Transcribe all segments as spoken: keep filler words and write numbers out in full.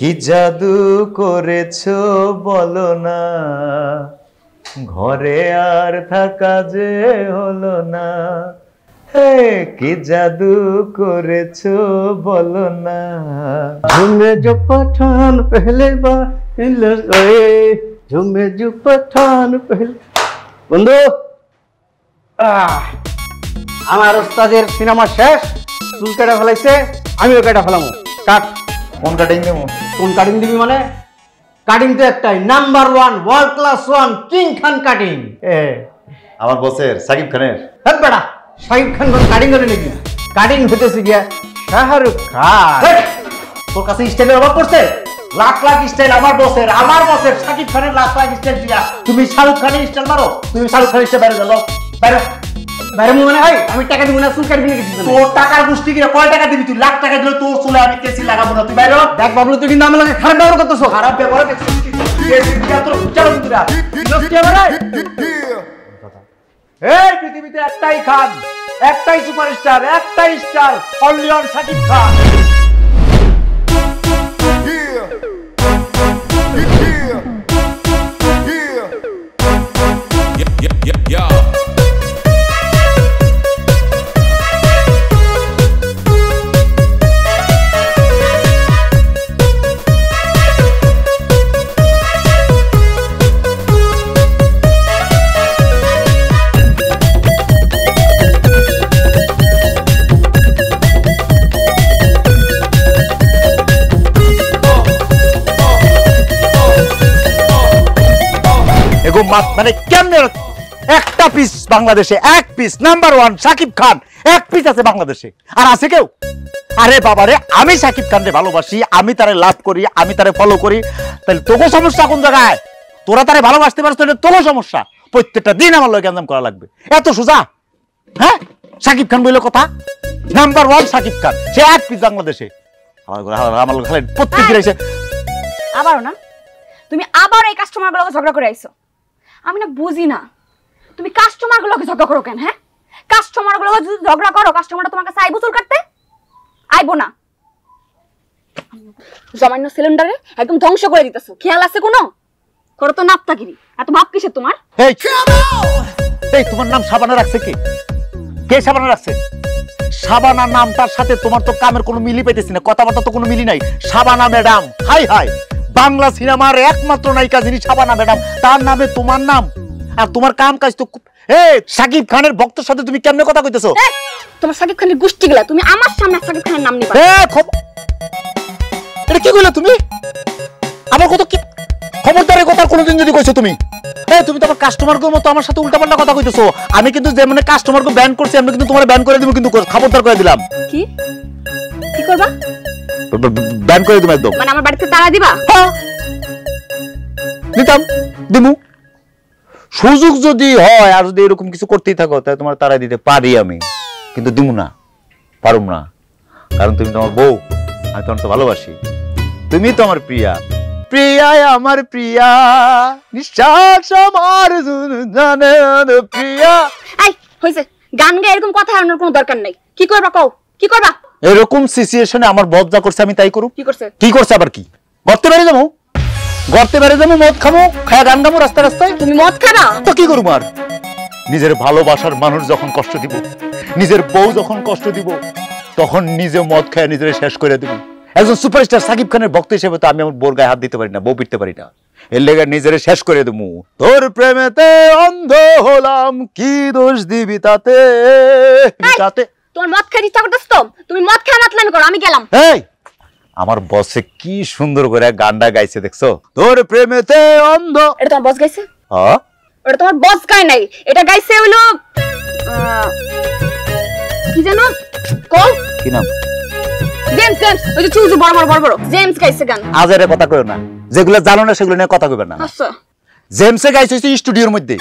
কি জাদু করেছো বলো না, ঘরে আর থাকা যে হলো না। হে কি জাদু করেছো বলো না, ঝুমে জো পাঠান পেহলে বা ঝুমে জো পাঠান পেহলে। বন্ধু আমার ওস্তাদের সিনেমা শেষ, চুল কেটে ফেলাইছে, আমিও কেটে ফেলাম। কাট কোন কাটিং দেবো? কোন কাটিং দিবি মানে? কাটিং তো একটাই, number one world class one king Khan cutting. এ আমার বসের সাকিব খানের। হ্যাঁ বেটা, শাকিব খান কোন কাটিং করে নাকি? কাটিং হইতেছে গিয়া শাহরুখ খান। তোর কাছে স্টাইলের অভাব করছে? লাখ লাখ স্টাইল আমার বসের, আমার বসের শাকিব খানের লাখ লাখ স্টাইল দিয়া তুমি শাহরুখ খানের স্টাইল মারো। তুমি শাহরুখ খানের স্টাইল বাইরে যাও, বাইরে বাইরে মনে হয় আমি টাকা দিব না, চুল কাটবি না কিছু। তোর টাকার গোষ্ঠী কিনা, কয় টাকা দিবি তুই? লাখ টাকা দিলে তোর চুলে আমি কেসি লাগাবো না, তুই বাইরে। দেখ বাবলু, তুই কিন্তু আমার লাগে খারাপ ব্যবহার করতেছো। খারাপ ব্যবহার এই পৃথিবীতে একটাই খান, একটাই সুপারস্টার, একটাই star, only one Shakib Khan. মানে কেমনে একটা পিস বাংলাদেশে, এক piece number one Shakib Khan, এক পিস আছে বাংলাদেশে। আর আছে কেউ? আরে বাবারে, আমি শাকিব খানকে ভালোবাসি, আমি তারে লাভ করি, আমি তারে ফলো করি। তাহলে তোকে সমস্যা কোন জায়গায়? তোরা তারে ভালোবাসতে পারছ, তাহলে তোকে সমস্যা। প্রত্যেকটা দিন আমার লগে আনন্দ করা লাগবে? এত সোজা? হ্যাঁ, শাকিব খান বললো কথা, নাম্বার ওয়ান শাকিব খান, সে এক পিস বাংলাদেশে। আমার লগে খালি প্রত্যেক দিন এসে আবার না, তুমি আবার এই কাস্টমারগুলোর লগে ঝগড়া করে আইছো। আমি না বুঝি না তুমি কাস্টমার গুলোকে ঝগড়া করো কেন? হ্যাঁ, কাস্টমার গুলোকে যদি ঝগড়া করো, কাস্টমারটা তোমার কাছে আইবো চুল কাটতে? আইবো না। জমানো সিলিন্ডারে একদম ধ্বংস করে দিতেছো, খেয়াল আছে কোনো? করো তো নাপতাগিরি। এত ভাব কিসে তোমার? এই এই তোমার নাম শাবানা রাখছে কে? কে শাবানা রাখছে? শাবানা নামটার সাথে তোমার তো কামের কোনো মিলই পাইতেছি না, কথাবার্তা তো কোনো মিলই নাই। Shabana madam, high high, Bangla সিনেমার একমাত্র নায়িকা যিনি শাবানা ম্যাডাম, তার নামে তোমার নাম। আর তোমার কাম কাজ তো এই শাকিব খানের ভক্তের সাথে তুমি কেমনে কথা কইতেছো? তোমার শাকিব খানের গুষ্টিগুলা তুমি আমার সামনে শাকিব খানের নাম নিবা? এ খব এটা কি কইলা তুমি? আমার কথা কি খবরদারের কথা কোনদিন যদি কইছো তুমি? এ তুমি তো আমার কাস্টমারগো মতো আমার সাথে উল্টাপাল্টা কথা কইতেছো। আমি কিন্তু যে মানে কাস্টমারগো ব্যান করছি, আমি কিন্তু তোমারে ব্যান করে দেব, কিন্তু খবরদার করে দিলাম। কি কি করবা? ব্যান করে দিবা একদম। মানে আমার বাড়িতে তালা দিবা? হ্যাঁ নিতাম, দিমু। সুযোগ যদি হয় আর যদি এরকম কিছু করতেই থাকো, তাহলে তোমার তালা দিতে পারি আমি, কিন্তু দিমু না, পারুম না। কারণ তুমি তোমার বউ, আমি তোমার তো ভালোবাসি। তুমি তো আমার প্রিয়া, প্রিয়া আমার প্রিয়া, নিঃশ্বাস আমার জানে প্রিয়া। এই হইছে, গান গায় এরকম কথা আর কোনো দরকার নাই। কি করবা কও? কি করবা? এরকম সিচুয়েশনে আমার বদলা করছে, আমি তাই করব? কি করছে? কি করছে আবার? কি করতে বেরে যাবো? করতে বেরে যাবো, মদ খামো, খায়া গান গামো রাস্তা রাস্তায়। তুমি মদ খাবা তো কি করব? আর নিজের ভালোবাসার মানুষ যখন কষ্ট দিব, নিজের বউ যখন কষ্ট দিব, তখন নিজে মদ খায় নিজের শেষ করে দেব। একজন সুপারস্টার শাকিব খানের ভক্ত হিসেবে তো আমি আমার বউর গায়ে হাত দিতে পারি না, বউ পিটতে পারি না। এর লেগে নিজের শেষ করে দেবো। তোর প্রেমেতে অন্ধ হলাম, কি দোষ দিবি তাতে? তাতে তোর মদ খাই ইচ্ছা করতেছ তো? তুমি মদ খাওয়া মাতলামি করো, আমি গেলাম। এই আমার বসে কি সুন্দর করে গানটা গাইছে দেখছো? তোর প্রেমেতে অন্ধ। এটা তোমার বস গাইছে? হ্যাঁ, এটা তোমার বস গায় নাই, এটা গাইছে হলো কি জানো কল, কি নাম? জেমস। জেমস ওই যে চুজু বড় বড় বড় বড় জেমস গাইছে গান। আজেরে কথা কইও না, যেগুলো জানো না সেগুলো নিয়ে কথা কইবে না। আচ্ছা, জেমসে গাইছে হইছে স্টুডিওর মধ্যে,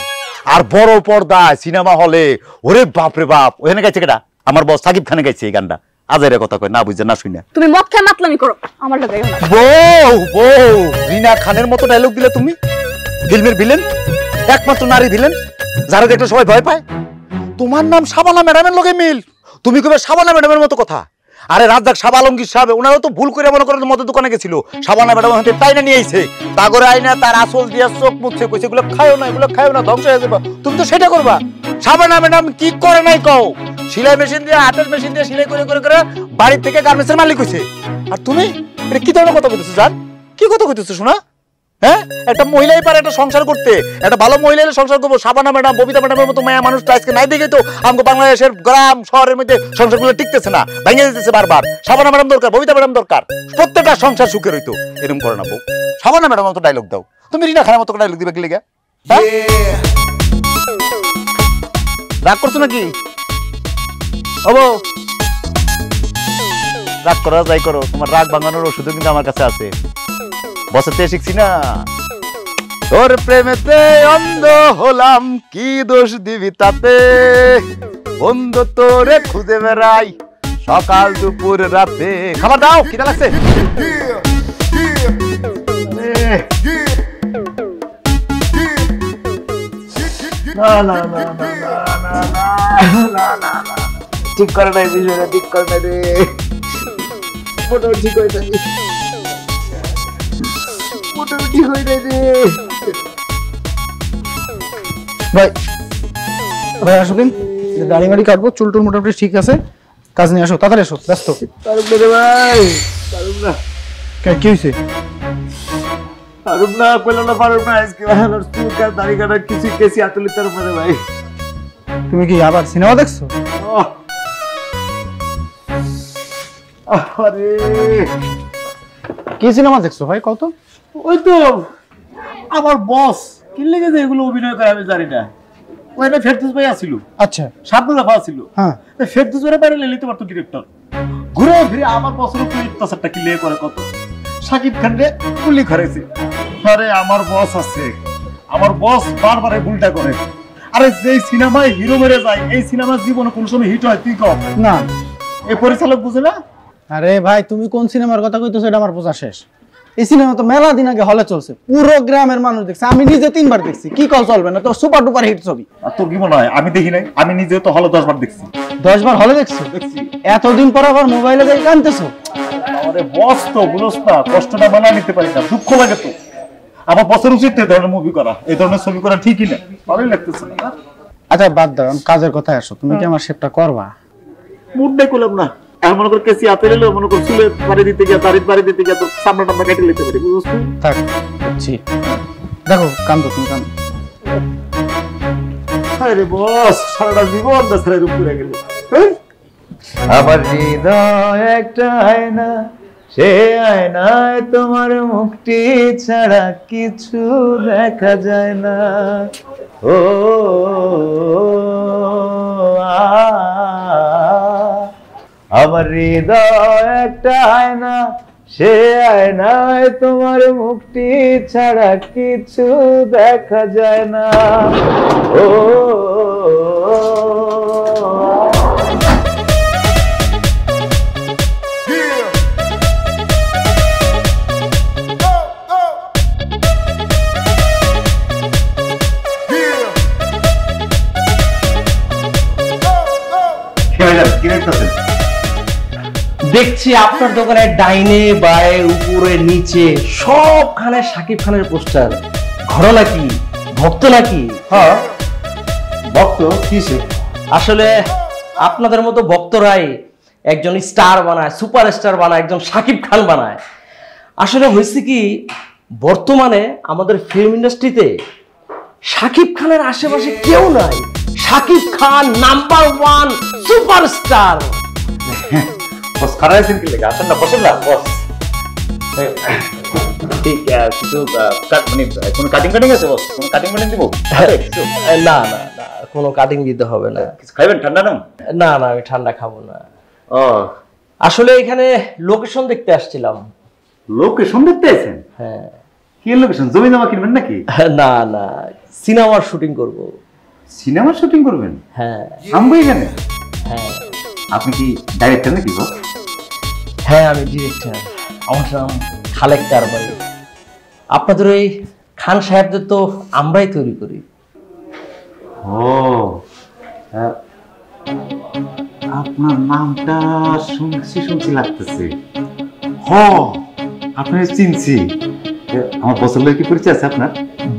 আর বড় পর্দা সিনেমা হলে ওরে বাপ রে বাপ, ওখানে গাইছে কেডা? আমার বস শাকিব খান গাইছে এই গানটা। আজের কথা কই না, বুঝে না শুনে। তুমি মদ খায় মাতলামি করো, আমার লাগা হলো না। বউ বউ রিনা খানের মতো ডায়লগ দিলে তুমি? ফিল্মের ভিলেন, একমাত্র নারী ভিলেন, যারা দেখলে সবাই ভয় পায়। তোমার নাম শাবানা ম্যাডামের লগে মিল, তুমি কইবে শাবানা ম্যাডামের মতো কথা। আরে রাজ্জাক সাহেব, আলমগীর সাহেব ওনারা তো ভুল করে মনে করেন মদের দোকানে গেছিল, সাবানা ম্যাডাম হাতে টাইনা নিয়ে আইছে, তাগরে আইনা তার আসল দিয়া চোখ মুছে কইছে এগুলো খায়ও না, এগুলো খায়ও না, ধ্বংস হয়ে যাবে, তুমি তো সেটা করবা। সাবানা ম্যাডাম কি করে নাই কও, সেলাই মেশিন দিয়ে হাতের মেশিন দিয়ে সেলাই করে করে করে বাড়ি থেকে গার্মেন্টসের মালিক হইছে, আর তুমি এটা কি ধরনের কথা বলতেছো জান, কি কথা কইতেছো শোনা? হ্যাঁ, একটা মহিলাই পারে একটা সংসার করতে, একটা ভালো মহিলা সংসার করবো। সাবানা ম্যাডাম ববিতা ম্যাডামের মতো মায়া মানুষটা আজকে নাই দেখে তো আমাকে বাংলাদেশের গ্রাম শহরের মধ্যে সংসারগুলো টিকতেছে না, ভেঙে যেতেছে বারবার। সাবানা ম্যাডাম দরকার, ববিতা ম্যাডাম দরকার, প্রত্যেকটা সংসার সুখে হইতো। এরকম করে না বউ, সাবানা ম্যাডাম মতো ডায়লগ দাও, তুমি রিনা খানের মতো ডায়লগ দিবে কি লেগে? রাগ করছো নাকি? ও বউ রাগ করো যাই করো, তোমার রাগ ভাঙানোর ওষুধও কিন্তু আমার কাছে আছে, বসাতে শিখছি না। তোর প্রেমেতে অন্ধ হলাম, কি দোষ দিবি তাতে, অন্ধ তোরে খুঁজে বেড়াই সকাল দুপুর রাতে। খাবার দাও, খিদা লাগছে। ঠিক করে নাই বিষয়টা, ঠিক করে নাই রে, ঠিক হয়ে যাবি গাড়ি মাড়ি কাটবো, চুল টুল মোটামুটি ঠিক আছে, কাজ নিয়ে আসো তাড়াতাড়ি আসো, ব্যস্ত। কি হয়েছে? আরুপ না পেলো না, পারুপ না, দাড়ি কাটা কিছু কেসি আতুলি তার উপরে। ভাই তুমি কি আবার সিনেমা দেখছো? কি সিনেমা দেখছো ভাই? কত ওই তো আমার বস কি লেগে যে এগুলো অভিনয় করে আমি জানি না, ওই না ফেরদৌস ভাই আসিল, আচ্ছা সাবনুল ভাই আসিল, হ্যাঁ ফেরদৌস ভাই বাইরে নিতে পারতো ডিরেক্টর, ঘুরে ফিরে আমার বসের উপর ইত্তাসারটা কি লেগে করে কত, সাকিব খান রে গুলি খাইছে। আরে আমার বস আছে, আমার বস বারবার ভুলটা করে। আরে যেই সিনেমায় হিরো মেরে যায় এই সিনেমার জীবনে কোন সময় হিট হয় তুই কম না, এই পরিচালক বুঝে না। আরে ভাই তুমি কোন সিনেমার কথা কইতেছো? এটা আমার বোঝা শেষ, এই সিনেমা তো মেলা দিন আগে হলে চলছে, পুরো গ্রামের মানুষ দেখছে, আমি নিজে তিনবার দেখছি। কি কল চলবে না তোর সুপার ডুপার হিট ছবি? আর তোর কি মনে হয় আমি দেখি নাই? আমি নিজে তো হলে দশ বার দেখছি। দশ বার হলে দেখছো? দেখছি। এতদিন পর আবার মোবাইলে দেখে কানতেছো? আরে বস তো বুঝছ না, কষ্টটা মানা নিতে পারি না, দুঃখ লাগে তো। আমার বসের উচিত এই ধরনের মুভি করা, এই ধরনের ছবি করা ঠিকই না, ভালোই লাগতেছে না। আচ্ছা বাদ দাও, কাজের কথায় আসো, তুমি কি আমার শেপটা করবা? মুডে করলাম না, মনে কর কেসি হাতে নিল, মনে কর চুলে বাড়ি দিতে গিয়ে দাঁড়িয়ে বাড়ি দিতে গিয়ে তো সামনে টামনা কেটে নিতে পারি, বুঝছো? থাক বুঝছি, দেখো কান তো তুমি কান। আরে বস সারাটা জীবন দসরে পুরে গেল। আবার হৃদয় একটা আয়না, সে আয়নায় তোমার মুখটি ছাড়া কিছু দেখা যায় না। ও আমার হৃদয় একটা আয়না, সে আয়নায় তোমার মুখটি ছাড়া কিছু দেখা যায় না। ও দেখছি আপনার দোকানে ডাইনে বায়ে উপরে নিচে সবখানে শাকিব খানের পোস্টার, ঘর নাকি ভক্ত নাকি? হ্যাঁ ভক্ত। কিসে? আসলে আপনাদের মতো ভক্তরাই একজন স্টার বানায়, সুপারস্টার বানায়, একজন শাকিব খান বানায়। আসলে হয়েছে কি, বর্তমানে আমাদের ফিল্ম ইন্ডাস্ট্রিতে শাকিব খানের আশেপাশে কেউ নাই। Shakib Khan number one superstar. ঠান্ডা খাবো না। আসলে এখানে লোকেশন দেখতে আসছিলাম। লোকেশন দেখতে আসছেন? হ্যাঁ। কি লোকেশন? জমি জমা কিনবেন নাকি? না না, সিনেমার শুটিং করবো। সিনেমার শুটিং করবেন? হ্যাঁ। আমগো এখানে? হ্যাঁ। আপনি কি ডাইরেক্টর নাকি? হ্যাঁ আমি ডিরেক্টর, আমার নাম খালেক কারবাই। আপনাদের ওই খান সাহেবদের তো আমরাই তৈরি করি। ও আপনার নামটা শুনছি শুনছি লাগতেছে। হ আপনার চিনছি, আমার বসের লোক কি পরিচয় আছে আপনার?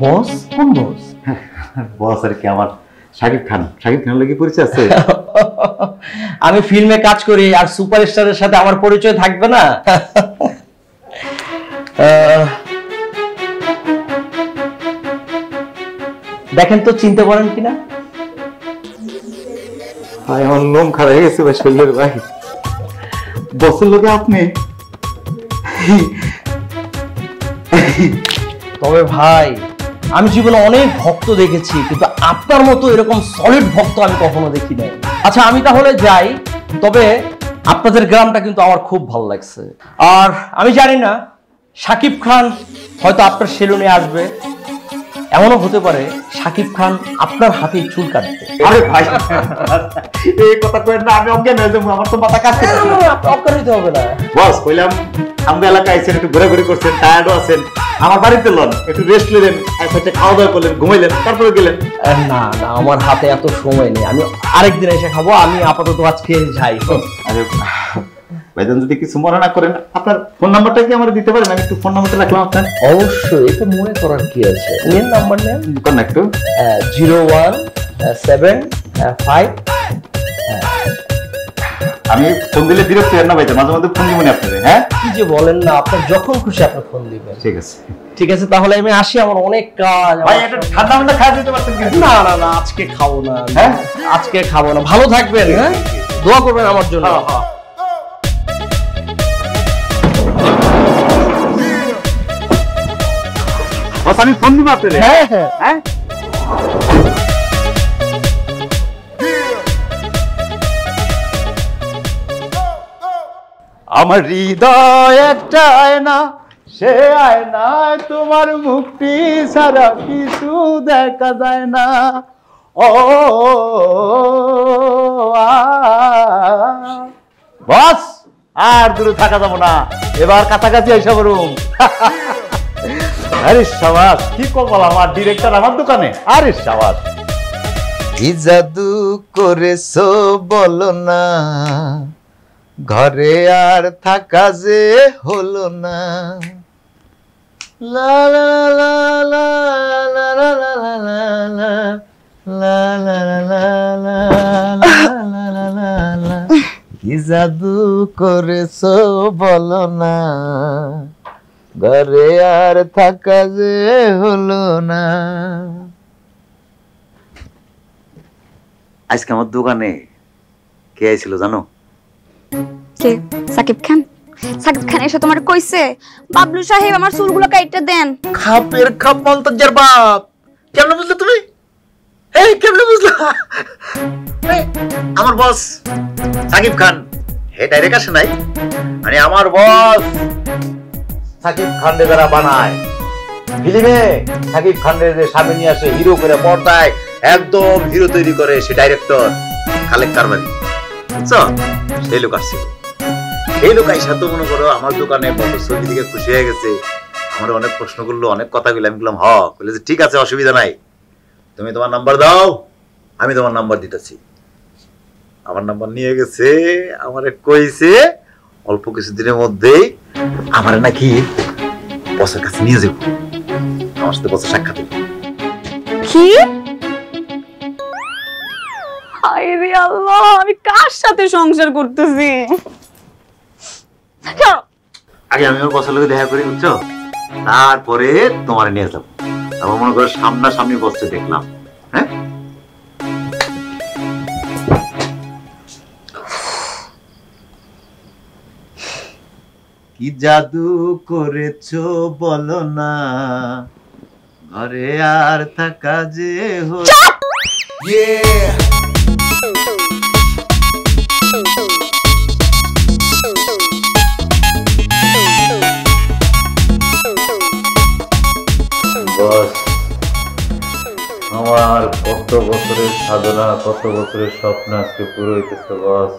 বস? কোন বস? বস আর কি আমার শাকিব খান। শাকিব খান লোক কি পরিচয় আছে? আমি ফিল্মে কাজ করি, আর সুপারস্টারের সাথে আমার পরিচয় থাকবে না? দেখেন তো চিনতে পারেন কিনা। আমার লোম খারাপ হয়ে গেছে ভাই, শরীরের ভাই। বসের লোকে আপনি? তবে ভাই আমি জীবনে অনেক ভক্ত দেখেছি, কিন্তু আপনার মতো এরকম সলিড ভক্ত আমি কখনো দেখি নাই। আচ্ছা আমি তাহলে যাই, তবে আপনাদের গ্রামটা কিন্তু আমার খুব ভালো লাগছে। আর আমি জানি না, শাকিব খান হয়তো আপনার সেলুনে আসবে, এমনও হতে পারে শাকিব খান আপনার হাতে চুল কাটবে। আরে ভাই এই কথা কইেন না, আমি অজ্ঞান হয়ে যাব, আমার তো মাথা কাজ করে না। অজ্ঞান হতে হবে না বস, কইলাম আমরা এলাকায় আইছেন, একটু ঘোরাঘুরি করছেন, টায়ার্ডও আছেন, আমার বাড়িতে লন, একটু রেস্ট নিলেন, একসাথে খাওয়া দাওয়া করলেন, ঘুমাইলেন, তারপরে গেলেন। না না আমার হাতে এত সময় নেই, আমি আরেকদিন এসে খাবো, আমি আপাতত আজকে যাই। আরে ভাইজান যদি কিছু মনে না করেন, আপনার ফোন নাম্বারটা কি আমার দিতে পারেন? আমি একটু ফোন নাম্বারটা রাখলাম আপনার। অবশ্যই, এটা মনে করার কি আছে, মেন নাম্বার নেন connect zero one seven five. আমি ফোন দিলে বিরক্ত হন না ভাইজান, মাঝে মাঝে ফোন দিবেন আপনারে। হ্যাঁ কি যে বলেন না, আপনার যখন খুশি আপনি ফোন দিবেন। ঠিক আছে ঠিক আছে, তাহলে আমি আসি, আমার অনেক কাজ। ভাই এটা ঠান্ডা ঠান্ডা খাওয়া দিতে পারতেন কিন্তু। না না না আজকে খাবো না। হ্যাঁ আজকে খাবো না, ভালো থাকবেন, হ্যাঁ দোয়া করবেন আমার জন্য। হ্যাঁ আমি ফোন দিব আপনারে। হ্যাঁ হ্যাঁ আমার হৃদয় একটা আয়না, সে আয়নায় তোমার মুক্তি ছাড়া কিছু দেখা যায় না। ও বস আর দূরে থাকা যাব না, এবার কাছাকাছি এসে বলুন। আরে শাবাশ, কি কপাল আমার ডিরেক্টর আমার দোকানে। আরে শাবাশ, কি জাদু করেছো বলো না, ঘরে আর থাকা যে হলো না। লা লা লা লা লা লা লা লা লা, কি জাদু করেছো বলো না, ঘরে আর থাকা যে হলো না। আজকে আমার দোকানে কে আইছিল জানো? কে? সাকিব খান। সাকিব খান এসে তোমার কইছে, বাবলু সাহেব আমার চুলগুলো কাইটা দেন। খাপের খাপ মন্তজার বাপ, কেমনে বুঝলে তুমি? এই কেমনে বুঝলা? আমার বস সাকিব খান, হে ডাইরেক্ট আসে নাই, মানে আমার বস সাকিব খানরে যারা বানায় ফিল্মে, সাকিব খানরে যে সামনে নিয়ে আসে হিরো করে, পর্দায় একদম হিরো তৈরি করে, সে ডাইরেক্টর খালেক কারবারি, বুঝছো? সেই লোক আসছিল। সেই লোক আইসা তো মনে করো আমার দোকানে কত ছবি দিকে খুশি হয়ে গেছে, আমার অনেক প্রশ্ন করলো, অনেক কথা বললাম। আমি বললাম হ, বলে যে ঠিক আছে অসুবিধা নাই, তুমি তোমার নাম্বার দাও, আমি তোমার নাম্বার দিতেছি। আমার নাম্বার নিয়ে গেছে, আমারে কইছে অল্প কিছুদিনের মধ্যেই আমার নাকি বসের কাছে নিয়ে যাবো, আমার সাথে বসে সাক্ষাৎ। কি হায় রে আল্লাহ, আমি কার সাথে সংসার করতেছি? আগে আমি ওর বসের লোক দেখা করি, বুঝছো, তারপরে তোমার নিয়ে যাবো। তারপর মনে করো সামনাসামনি বসে দেখলাম। হ্যাঁ কি জাদু করেছো বলো না, ঘরে আর থাকা যে হলো। আমার কত বছরের সাধনা, কত বছরের স্বপ্ন আজকে পুরো হইতেছে বস।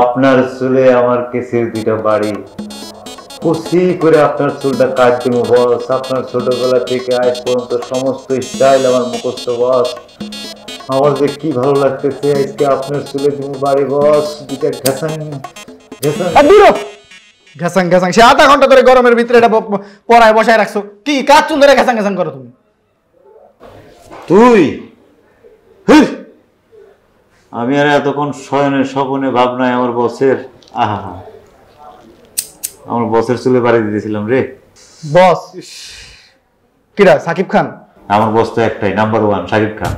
আপনার চুলে আমার কেসের দুইটা বাড়ি, কুচি করে আপনার চুলটা কাটতে বস। আপনার ছোটবেলা থেকে আজ পর্যন্ত সমস্ত স্টাইল আমার মুখস্থ বস। আমার যে কি ভালো লাগতেছে আজকে আপনার চলে দিন বাড়ি বস দুইটা ঘাসাং ঘাসাং আদিরো ঘাসাং ঘাসাং সে আধা ঘন্টা ধরে গরমের ভিতরে এটা পড়ায় বসায় রাখছো কি কাজ চুন ধরে ঘাসাং ঘাসাং করো তুমি তুই আমি আর এতক্ষণ শয়নে স্বপনে ভাবনায় আমার বসের আহা আমার বসের চুলে বাড়ি দিয়েছিলাম রে বস কিরা সাকিব খান আমার বস তো একটাই নাম্বার ওয়ান সাকিব খান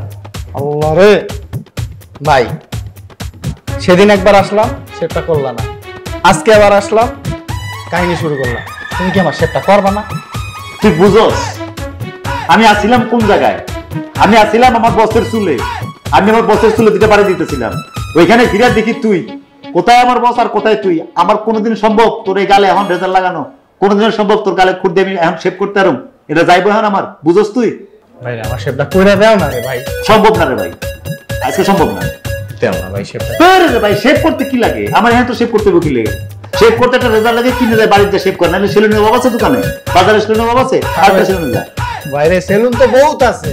আল্লাহ রে ভাই সেদিন একবার আসলাম সেটা করলা না আজকে আবার আসলাম কাহিনী শুরু করলাম তুমি কি আমার সেটা করবা না তুই বুঝোস আমি আসিলাম কোন জায়গায় আমি আসিলাম আমার বসের চুলে আমি আমার বসের চুলে দিতে পারে দিতেছিলাম ওইখানে ফিরে দেখি তুই কোথায় আমার বস আর কোথায় তুই আমার কোনোদিন সম্ভব তোর এই গালে এখন রেজার লাগানো কোনোদিন সম্ভব তোর গালে খুঁড় দিয়ে আমি এখন শেভ করতে পারো এটা যাইবো এখন আমার বুঝোস তুই ভাই আমার শেপটা কইরা দাও না রে ভাই সম্ভব না রে ভাই আজকে সম্ভব না দাও না ভাই শেপটা তোর রে ভাই শেপ করতে কি লাগে আমার এখানে তো শেপ করতে বকি লাগে শেপ করতে একটা রেজার লাগে কিনে যায় বাড়িতে শেপ করে নালে সেলুনের বাবা আছে দোকানে বাজারে সেলুনের বাবা আছে আর সেলুন যা বাইরে সেলুন তো বহুত আছে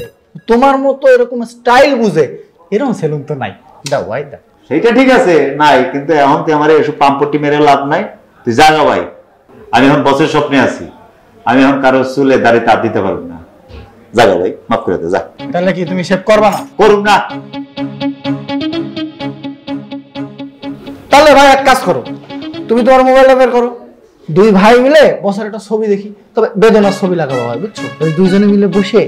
তোমার মতো এরকম স্টাইল বুঝে এরকম সেলুন তো নাই দাও ভাই দাও সেটা ঠিক আছে নাই কিন্তু এখন তো আমারে এসব পাম্পটি মেরে লাভ নাই তুই জাগা ভাই আমি এখন বসের স্বপ্নে আছি আমি এখন কারো চুলে দাঁড়িয়ে তাপ দিতে পারবো না জাগা ভাই মাফ করে দে যা তাহলে কি তুমি শেভ করবা না করুম না তাহলে ভাই এক কাজ করো তুমি তোমার মোবাইলটা বের করো দুই ভাই মিলে বসার একটা ছবি দেখি তবে বেদনার ছবি লাগাবো ভাই বুঝছো ওই দুইজনে মিলে বসে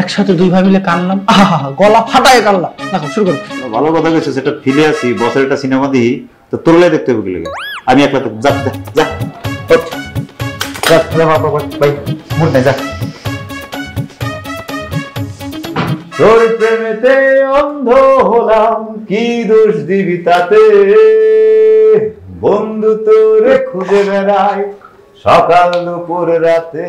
একসাথে দুই ভাই মিলে কানলাম আহা গলা ফাটায় কানলাম দেখো শুরু করো ভালো কথা কইছো সেটা ফিলে আছি বসার একটা সিনেমা দি তো তোরলে দেখতে হবে কি লাগে আমি একলা তো যা যা যা বাবা ভাই মুড না যা তোর প্রেমেতে অন্ধ হলাম কি দোষ দিবি তাতে বন্ধু তোরে খুঁজে বেড়াই সকাল দুপুর রাতে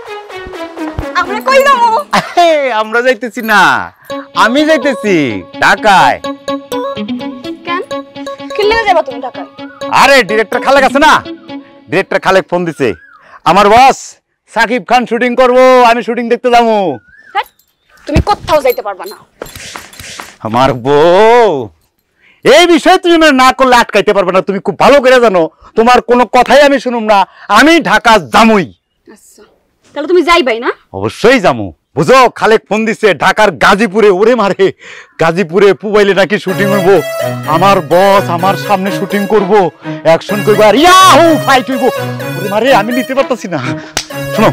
আমরা কই যাবো আমরা যাইতেছি না আমি যাইতেছি ঢাকায় কেন কিলে যাবা তুমি ঢাকায় আরে ডিরেক্টর খালেক আছে না ডিরেক্টর খালেক ফোন দিছে আমার বস সাকিব খান শুটিং করবো আমি শুটিং দেখতে যাবো তুমি কোথাও যাইতে পারবা না আমার বউ এই বিষয়ে তুমি না করলে আটকাইতে পারবে না তুমি খুব ভালো করে জানো তোমার কোনো কথাই আমি শুনুম না আমি ঢাকা যামুই আচ্ছা তাহলে তুমি যাইবাই না অবশ্যই যামু বুঝো খালেক ফোন দিছে ঢাকার গাজীপুরে ওরে মারে গাজীপুরে পুবাইলে নাকি শুটিং হইব আমার বস আমার সামনে শুটিং করব অ্যাকশন করব আর ইয়াহু ফাইট হইব ওরে মারে আমি নিতে পারতাছি না শোনো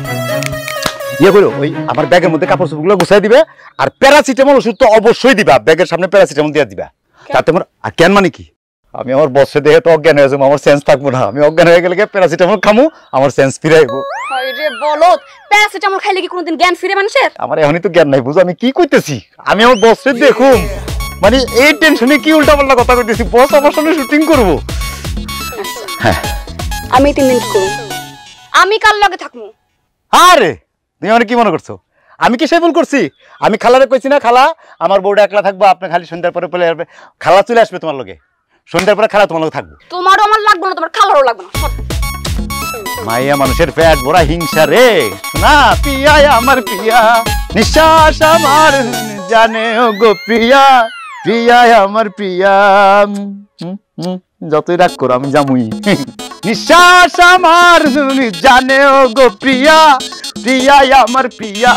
ইয়ে করো ওই আমার ব্যাগের মধ্যে কাপড় চোপড়গুলো গুছাই দিবে আর প্যারাসিটামল ওষুধ তো অবশ্যই দিবা ব্যাগের সামনে প্যারাসিটামল দিয়ে দিবা তাতে আমার জ্ঞান মানে কি আমি আমার বসে দেখে তো অজ্ঞান হয়ে যাবো আমার সেন্স থাকবো না আমি অজ্ঞান হয়ে গেলে প্যারাসিটামল খামু আমার সেন্স ফিরে আইবো আরে বলত প্যারাসিটামল খাইলে কি কোনদিন জ্ঞান ফিরে মানুষের আমার এখনই তো জ্ঞান নাই বুঝো আমি কি কইতেছি আমি আমার বসে দেখুম মানে এই টেনশনে কি উল্টাপাল্টা কথা কইতেছি বস আমার সামনে শুটিং করব হ্যাঁ আমি তিন দিন করব আমি কাল লগে থাকমু আরে তুমি আমার কি মনে করছো আমি কি সেই ভুল করছি আমি খালারে কইছি না খালা আমার বউটা একলা থাকবো আপনি খালি সন্ধ্যার পরে পরে আসবে খালা চলে আসবে তোমার লগে সন্ধ্যার পরে খালা তোমার লগে থাকবো তোমারও আমার লাগবে না তোমার খালারও লাগবে না মাইয়া মানুষের পেট ভরা হিংসা রে না পিয়া আমার পিয়া নিঃশ্বাস আমার জানে গো পিয়া পিয়া আমার পিয়া যতই রাগ করো আমি জামুই নিঃশ্বাস আমার জানে গো প্রিয়া প্রিয়া আমার প্রিয়া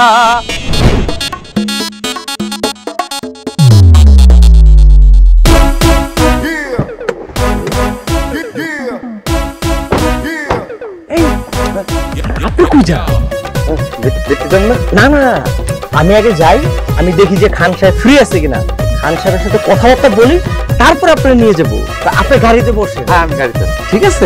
না না আমি আগে যাই আমি দেখি যে খান সাহেব ফ্রি আছে কিনা খান সাহেবের সাথে কথাবার্তা বলি তারপর আপনার নিয়ে যাবো আপনার গাড়িতে বসে হ্যাঁ আমি গাড়িতে ঠিক আছে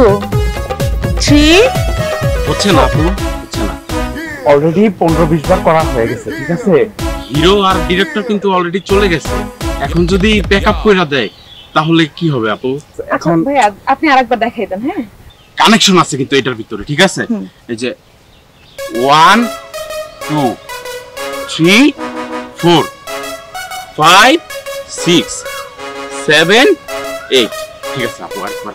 two, three. What's an apple? Already Pondro Bishop Kora Vegas. Hero are director into already Cholegas. I can do the backup for a day. তাহলে কি হবে আপু এখন ভাই আপনি আরেকবার দেখাই দেন হ্যাঁ কানেকশন আছে কিন্তু এটার ভিতরে ঠিক আছে এই যে one two three four five six seven eight ঠিক আছে আপু আরেকবার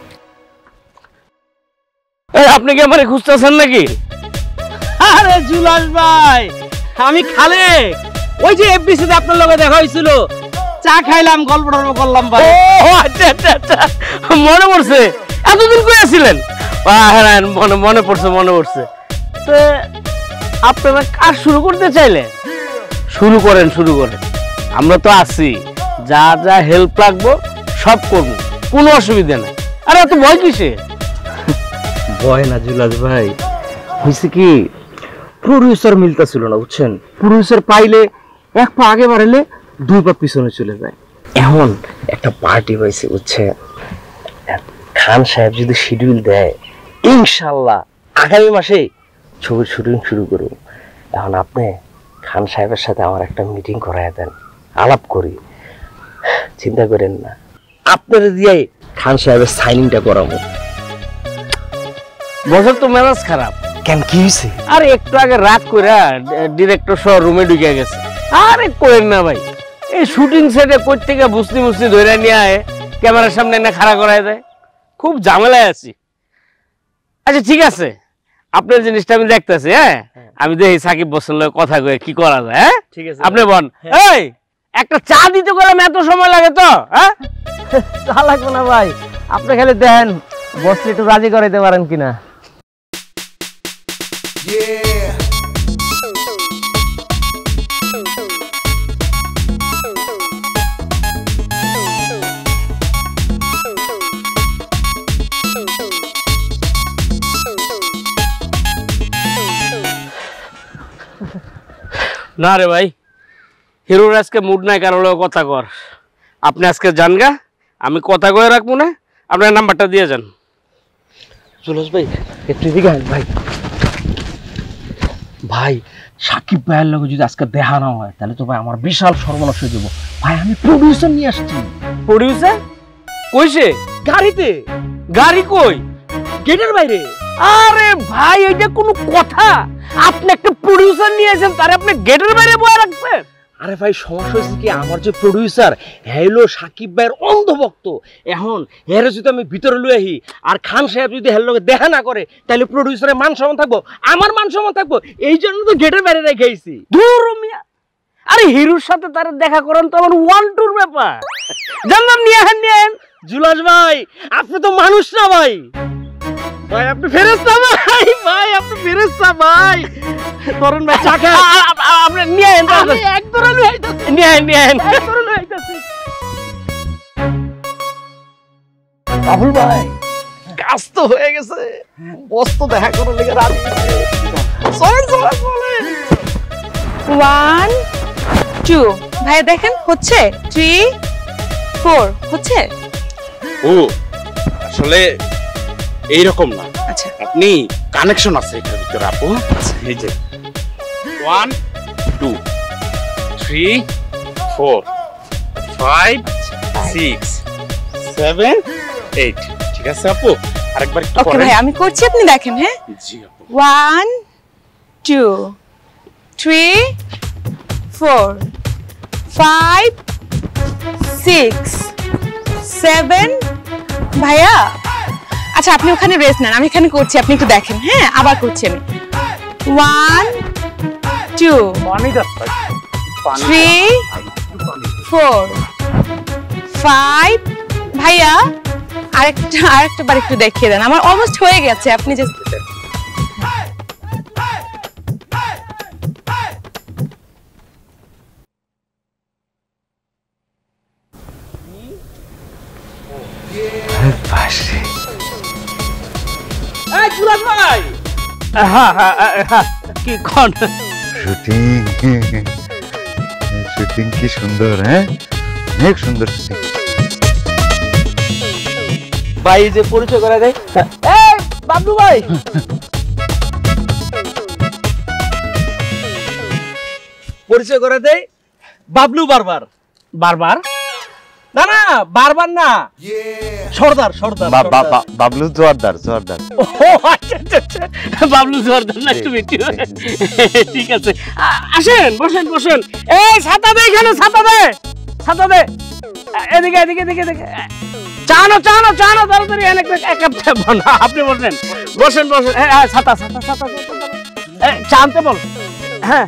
এই আপনি কি আমারে খুঁজতেছেন নাকি আরে জুলাস ভাই আমি খালে ওই যে এফবিসি তে আপনার লগে দেখা হইছিল চা খাইলাম গল্প টল্প করলাম ভাই ও আচ্ছা আচ্ছা মনে পড়ছে এতদিন কই আছিলেন বাহরান মনে মনে পড়ছে মনে পড়ছে তো আপনারা কাজ শুরু করতে চাইলেন শুরু করেন শুরু করেন আমরা তো আছি যা যা হেল্প লাগবে সব করব কোনো অসুবিধা নাই আরে এত ভয় কিসে ভয় না জুলাস ভাই হইছে কি প্রোডিউসার মিলতাছিল না বুঝছেন প্রোডিউসার পাইলে এক পা আগে বাড়াইলে দুই পা পিছনে চলে যায় এখন একটা পার্টি হইছে হচ্ছে খান সাহেব যদি শিডিউল দেয় ইনশাআল্লাহ আগামী মাসে ছবির শুটিং শুরু করব এখন আপনি খান সাহেবের সাথে আমার একটা মিটিং করায় দেন আলাপ করি চিন্তা করেন না আপনারা দিয়ে খান সাহেবের সাইনিংটা করাবো বছর তো মেজাজ খারাপ কেন কি হইছে আরে একটু আগে রাত কইরা ডিরেক্টর সহ রুমে ঢুকে গেছে আরে কইেন না ভাই এই শুটিং সেটে কই থেকে বুঝতে বুঝতে ধরে নিয়ে আয় ক্যামেরার সামনে না খাড়া করায় দেয় খুব ঝামেলায় আছি আচ্ছা ঠিক আছে আপনার জিনিসটা আমি দেখতেছি হ্যাঁ আমি দেখি সাকিব বসের লগে কথা কই কি করা যায় হ্যাঁ ঠিক আছে আপনি বল এই একটা চা দিতে গেলে এত সময় লাগে তো হ্যাঁ চা লাগবে না ভাই আপনি খালি দেন বসকে একটু রাজি করাইতে পারেন কিনা না রে ভাই হিরোর আজকে মুড নাই কারণ কথা কর আপনি আজকে জানগা আমি কথা কয়ে রাখবো না আপনার নাম্বারটা দিয়ে যান জুলস ভাই একটু দিকে ভাই ভাই সাকিব ভাইয়ের লগে যদি আজকে দেখা না হয় তাহলে তো ভাই আমার বিশাল সর্বনাশ হয়ে যাবো ভাই আমি প্রোডিউসার নিয়ে আসছি প্রোডিউসার কইছে গাড়িতে গাড়ি কই গেটের বাইরে আরে ভাই এটা কোনো কথা আপনি একটা প্রোডিউসার নিয়ে আসেন তারে আপনি গেটের বাইরে বয়া রাখছেন আরে ভাই সমস্যা হচ্ছে কি আমার যে প্রোডিউসার হেলো সাকিব ভাইয়ের অন্ধভক্ত এখন এর যদি আমি ভিতরে লই আহি আর খান সাহেব যদি হের লগে দেখা না করে তাহলে প্রোডিউসারের মান সম্মান থাকবো আমার মান সম্মান থাকবো এই জন্য তো গেটের বাইরে রেখে আইছি ধুর মিয়া আরে হিরোর সাথে তারে দেখা করেন তো আমার ওয়ান টুর ব্যাপার জানলাম নিয়ে আহেন নিয়ে আহেন জুলাস ভাই আপনি তো মানুষ না ভাই ভাই আপনি ফেরেশতা ভাই ভাই আপনি ফেরেশতা ভাই তরুণ ভাই চাকা আপনি নিয়ে এন্ড এক তরুণ আইতাছে নিয়ে নিয়ে এক তরুণ আইতাছে রাহুল ভাই কাজ তো হয়ে গেছে বস তো দেখা করার লাগি রাজি সর সর বলে one two ভাই দেখেন হচ্ছে three four হচ্ছে ও আসলে এই রকম না আচ্ছা আপনি কানেকশন আছে এর ভিতর আপু এই যে one two three four five six seven eight ঠিক আছে আপু আরেকবার একটু ওকে ভাই আমি করছি আপনি দেখেন হ্যাঁ জি আপু one two three four five six seven ভাইয়া আচ্ছা আপনি ওখানে রেস্ট নেন আমি এখানে করছি আপনি একটু দেখেন হ্যাঁ আবার করছি আমি one two three four five ভাইয়া আরেকটা আরেকটা বার একটু দেখিয়ে দেন আমার অলমোস্ট হয়ে গেছে আপনি জাস্ট ভাসে। এই জুরাত ভাই, হ্যাঁ হ্যাঁ কি কোন শুটিং, শুটিং কি সুন্দর, হ্যাঁ অনেক সুন্দর শুটিং। ভাই যে পরিচয় করা যায়, এই বাবলু ভাই। পরিচয় করে দেয় বাবলু বারবার বারবার না না বারবার না সর্দার সর্দার বাবলু জোয়ারদার জোয়ারদার। ও আচ্ছা আচ্ছা বাবলু জোয়ারদার না, একটু বেশি ঠিক আছে। আসেন বসেন বসেন। এই ছাতা দে, এখানে ছাতা দে, ছাতা দে, এদিকে এদিকে এদিকে এদিকে। চানো চানো চানো তাড়াতাড়ি, এনে এক কাপ চা বানাও। আপনি বসেন বসেন বসেন। হ্যাঁ ছাতা ছাতা ছাতা চা আনতে বল। হ্যাঁ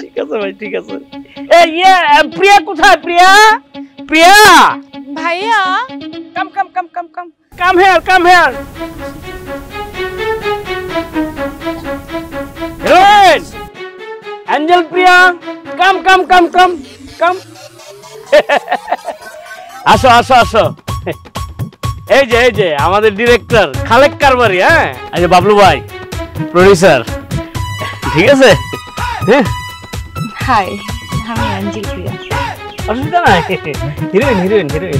ঠিক আছে ভাই ঠিক আছে। এই প্রিয়া কোথায়? প্রিয়া প্রিয়া ভাইয়া come come come come come come here come here. Angel Priya come come come come come. আসো আসো আসো। এই যে এই যে আমাদের ডিরেক্টর খালেক কারবারি। হ্যাঁ এই যে বাবলু ভাই প্রোডিউসার। ঠিক আছে হাই আমি অঞ্জলি প্রিয়া। অসুবিধা নাই, হিরোইন হিরোইন হিরোইন।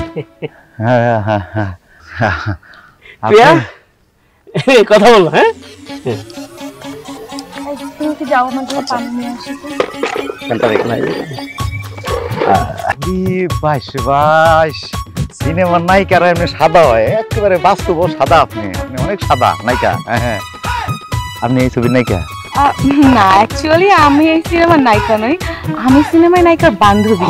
হ্যাঁ হ্যাঁ প্রিয়া কথা বলো। হ্যাঁ তুমি কি যাও, আমাকে পানি নিয়ে আসো। কান্তা রেখো না। দি বাইশ বাইশ সিনেমার নায়িকারা এমনি সাদা হয়, একেবারে বাস্তব সাদা। আপনি আপনি অনেক সাদা নায়িকা। হ্যাঁ আপনি এই ছবির নায়িকা না? অ্যাকচুয়ালি আমি এই সিনেমার নায়িকা নই, আমি সিনেমায় নায়িকার বান্ধবী।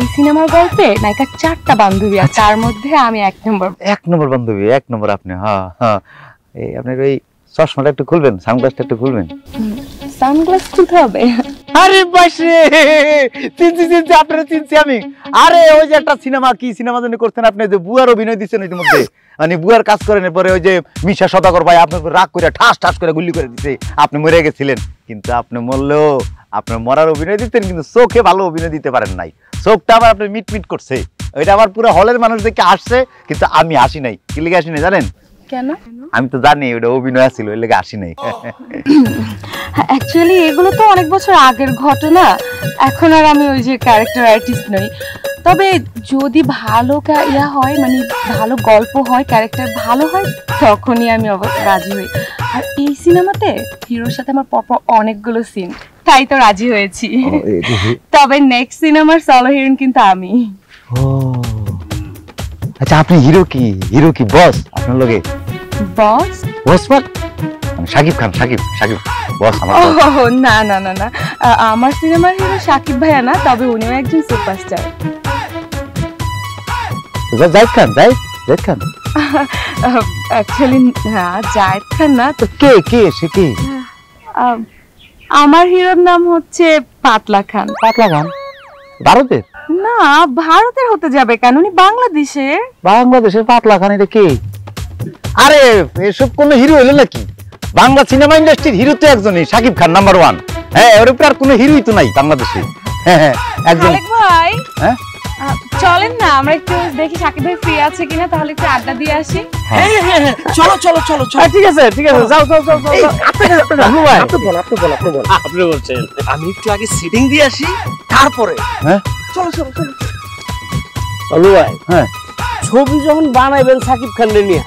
এই সিনেমার গল্পে নায়িকার চারটা বান্ধবী আর তার মধ্যে আমি এক নম্বর। এক নম্বর বান্ধবী, এক নম্বর আপনি। হ্যাঁ হ্যাঁ। এই আপনার ওই চশমাটা একটু খুলবেন, সানগ্লাসটা একটু খুলবেন। সানগ্লাস খুলতে হবে? আরে বাসে চিনছি চিনছি, আপনারা চিনছি আমি। আরে ওই যে একটা সিনেমা, কি সিনেমা জানি করতেন আপনি, যে বুয়ার অভিনয় দিচ্ছেন ইতিমধ্যে, মানে বুয়ার কাজ করেন, এরপরে ওই যে মিশা সদাগর ভাই আপনার রাগ করে ঠাস ঠাস করে গুলি করে দিতে, আপনি মরে গেছিলেন। কিন্তু আপনি মরলেও আপনার মরার অভিনয় দিতেন, কিন্তু চোখে ভালো অভিনয় দিতে পারেন নাই, চোখটা আবার আপনার মিটমিট করছে। ওইটা আবার পুরো হলের মানুষ দেখে হাসছে, কিন্তু আমি হাসি নাই। কি লিখে হাসি নাই জানেন? কেন? আমি তো জানি ওটা অভিনয় ছিল, ওই লেগে আসি নাই। অ্যাকচুয়ালি এগুলো তো অনেক বছর আগের ঘটনা, এখন আর আমি ওই যে ক্যারেক্টার আর্টিস্ট নই। তবে যদি ভালো ইয়া হয়, মানে ভালো গল্প হয়, ক্যারেক্টার ভালো হয়, তখনই আমি রাজি হই। আর এই সিনেমাতে হিরোর সাথে আমার পরপর অনেকগুলো সিন, তাই তো রাজি হয়েছি। তবে নেক্সট সিনেমার সলো হিরোইন কিন্তু আমি। ও আচ্ছা, আপনি হিরো কি? হিরো কি বস আপনার লগে? বস বস মানে সাকিব খান? সাকিব সাকিব বস আমার? ও না না না না, আমার সিনেমার হিরো সাকিব ভাইয়া না, তবে উনিও একজন সুপারস্টার। জায়েদ খান? জায়েদ জায়েদ খান অ্যাকচুয়ালি না, জায়েদ খান না তো। কে কে সে? কে? আমার হিরোর নাম হচ্ছে পাতলা খান। পাতলা খান ভারতের? না ভারতের হতে যাবে কেন, উনি বাংলাদেশের। বাংলাদেশের পাতলা খান? এটা কে? আরে এসব কোন হিরো হইলো নাকি? বাংলা সিনেমা ইন্ডাস্ট্রির হিরো তো একজনই, সাকিব খান নাম্বার ওয়ান। হ্যাঁ ওর উপর আর কোনো হিরোই তো নাই বাংলাদেশে। হ্যাঁ হ্যাঁ একজন। ভাই হ্যাঁ চলেন না আমরা একটু দেখি সাকিব ভাই ফ্রি আছে কিনা, তাহলে একটু আড্ডা দিয়ে আসি। চলো চলো চলো চলো। ঠিক আছে ঠিক আছে, যাও যাও যাও। আপনি বল আপনি বল আপনি বল। আপনি বলছেন আমি একটু আগে সিটিং দিয়ে আসি, তারপরে হ্যাঁ চলো চলো চলো। আলু ভাই হ্যাঁ ছবি যখন বানাইবেন সাকিব খানকে নিয়ে,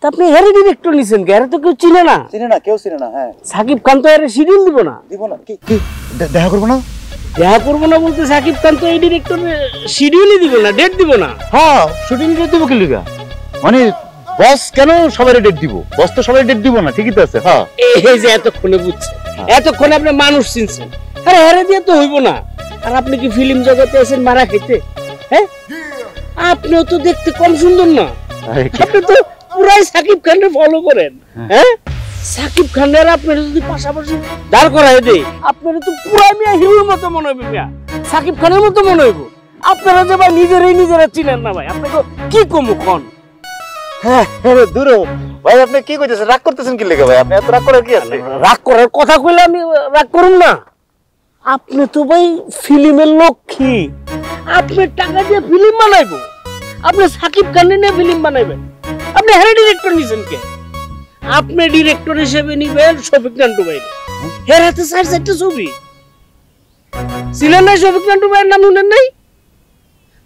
তা আপনি হেরে ডিরেক্টর নিছেন কে? তো কেউ চিনে না, চিনে না, কেউ চিনে না। হ্যাঁ সাকিব খান তো এর শিডিউল দিব না, দিব না। কি কি দেখা করব না? দেখা করব না বলতে সাকিব খান তো এই ডিরেক্টর শিডিউলই দিব না, ডেট দিব না। হ্যাঁ শুটিং ডেট দিব কি লাগা, মানে বস কেন সবাই ডেট দিব? বস তো সবাই ডেট দিব না, ঠিকই তো আছে। হ্যাঁ এই যে এতক্ষণে বুঝছে, এতক্ষণে আপনি মানুষ চিনছেন। আরে হেরে দিয়ে তো হইব না। আর আপনি কি ফিল্ম জগতে আছেন মারা খেতে? হ্যাঁ আপনিও তো দেখতে কম সুন্দর না, আপনি তো পুরাই সাকিব খানকে ফলো করেন, হ্যাঁ? সাকিব খানের আপনারা যদি পাশাপাশি দাঁড় করায় দেই, আপনারা তো পুরাই মিয়া হিরোর মতো মনে হবে, মিয়া সাকিব খানের মতো মনে হইব। আপনারা যে ভাই নিজেরাই নিজেরা চিনেন না ভাই, আপনাকে কি কমু কোন? হ্যাঁ দূর ভাই, আপনি কি কইতেছেন? রাগ করতেছেন কি লেগে ভাই? আপনি এত রাগ করার কি আছে? রাগ করার কথা কইলে আমি রাগ করুম না। আপনি তো ভাই ফিল্মের লক্ষ্মী, আপনি টাকা দিয়ে ফিল্ম বানাইব, আপনি সাকিব খান নিয়ে ফিল্ম বানাইবেন, আপনি হেরে ডিরেক্টর নিছেন কে? আপনি ডিরেক্টর হিসেবে নিবেন শফিক নান্টু ভাই, হের হাতে চার চারটা ছবি ছিলেন না? শফিক নান্টু ভাইয়ের নাম শুনেন নাই?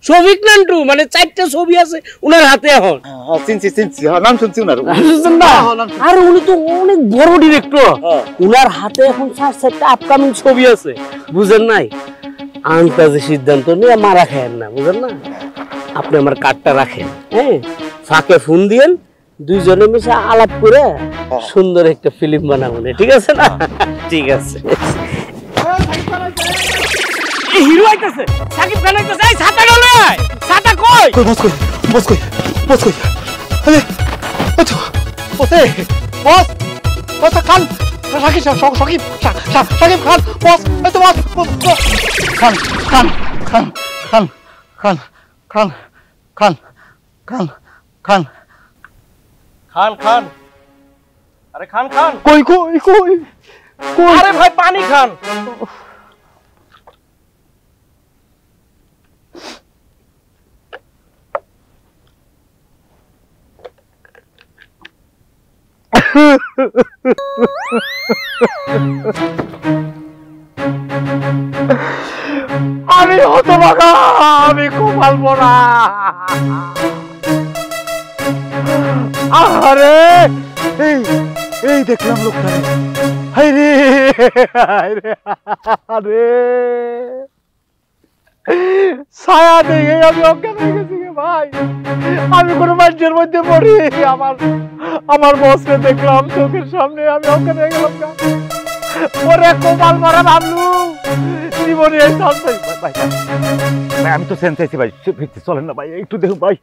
শফিক নান্টু মানে চারটা ছবি আছে উনার হাতে এখন। চিনছি চিনছি, নাম শুনছি উনার। আর উনি তো অনেক বড় ডিরেক্টর, উনার হাতে এখন চার চারটা আপকামিং ছবি আছে, বুঝেন নাই? আন্তাজে সিদ্ধান্ত নিয়ে মারা খায়েন না, বুঝেন না? আপনি আমার কার্ডটা রাখেন, হ্যাঁ? ফাঁকে ফোন দিয়েন, দুইজনে মিশে আলাপ করে সুন্দর একটা ফিল্ম বানাবো, ঠিক আছে না? ঠিক আছে। হিরো আইতাছে, সাকিব খান আইতাছে। এই ছাতা গেল, ছাতা কই? বস কই, বস কই, বস কই। আরে ওঠো, ওঠে বস, বস খান রাখি, সব সাকিব সাকিব খান বস, এত বস বস খান খান খান খান খান খান খান খান খান খান খান। আরে খান খান কই কই কই? আরে ভাই পানি খান। আমি হতবাগা, আমি কপাল পোড়া। আরে এই এই দেখলাম লোকটা, হাই রে হাই রে, আরে ছায়া দেখে আমি অজ্ঞান হয়ে গেছি গে ভাই। আমি কোনো মানুষের মধ্যে পড়ি, আমার আমার বসকে দেখলাম চোখের সামনে, আমি অজ্ঞান হয়ে গেলাম। ওরে কোপাল মারা ভাবলু জীবনে এই সব। আমি তো সেন্স আছি ভাই, ফিরতে চলেন না ভাই, একটু দেখুন ভাই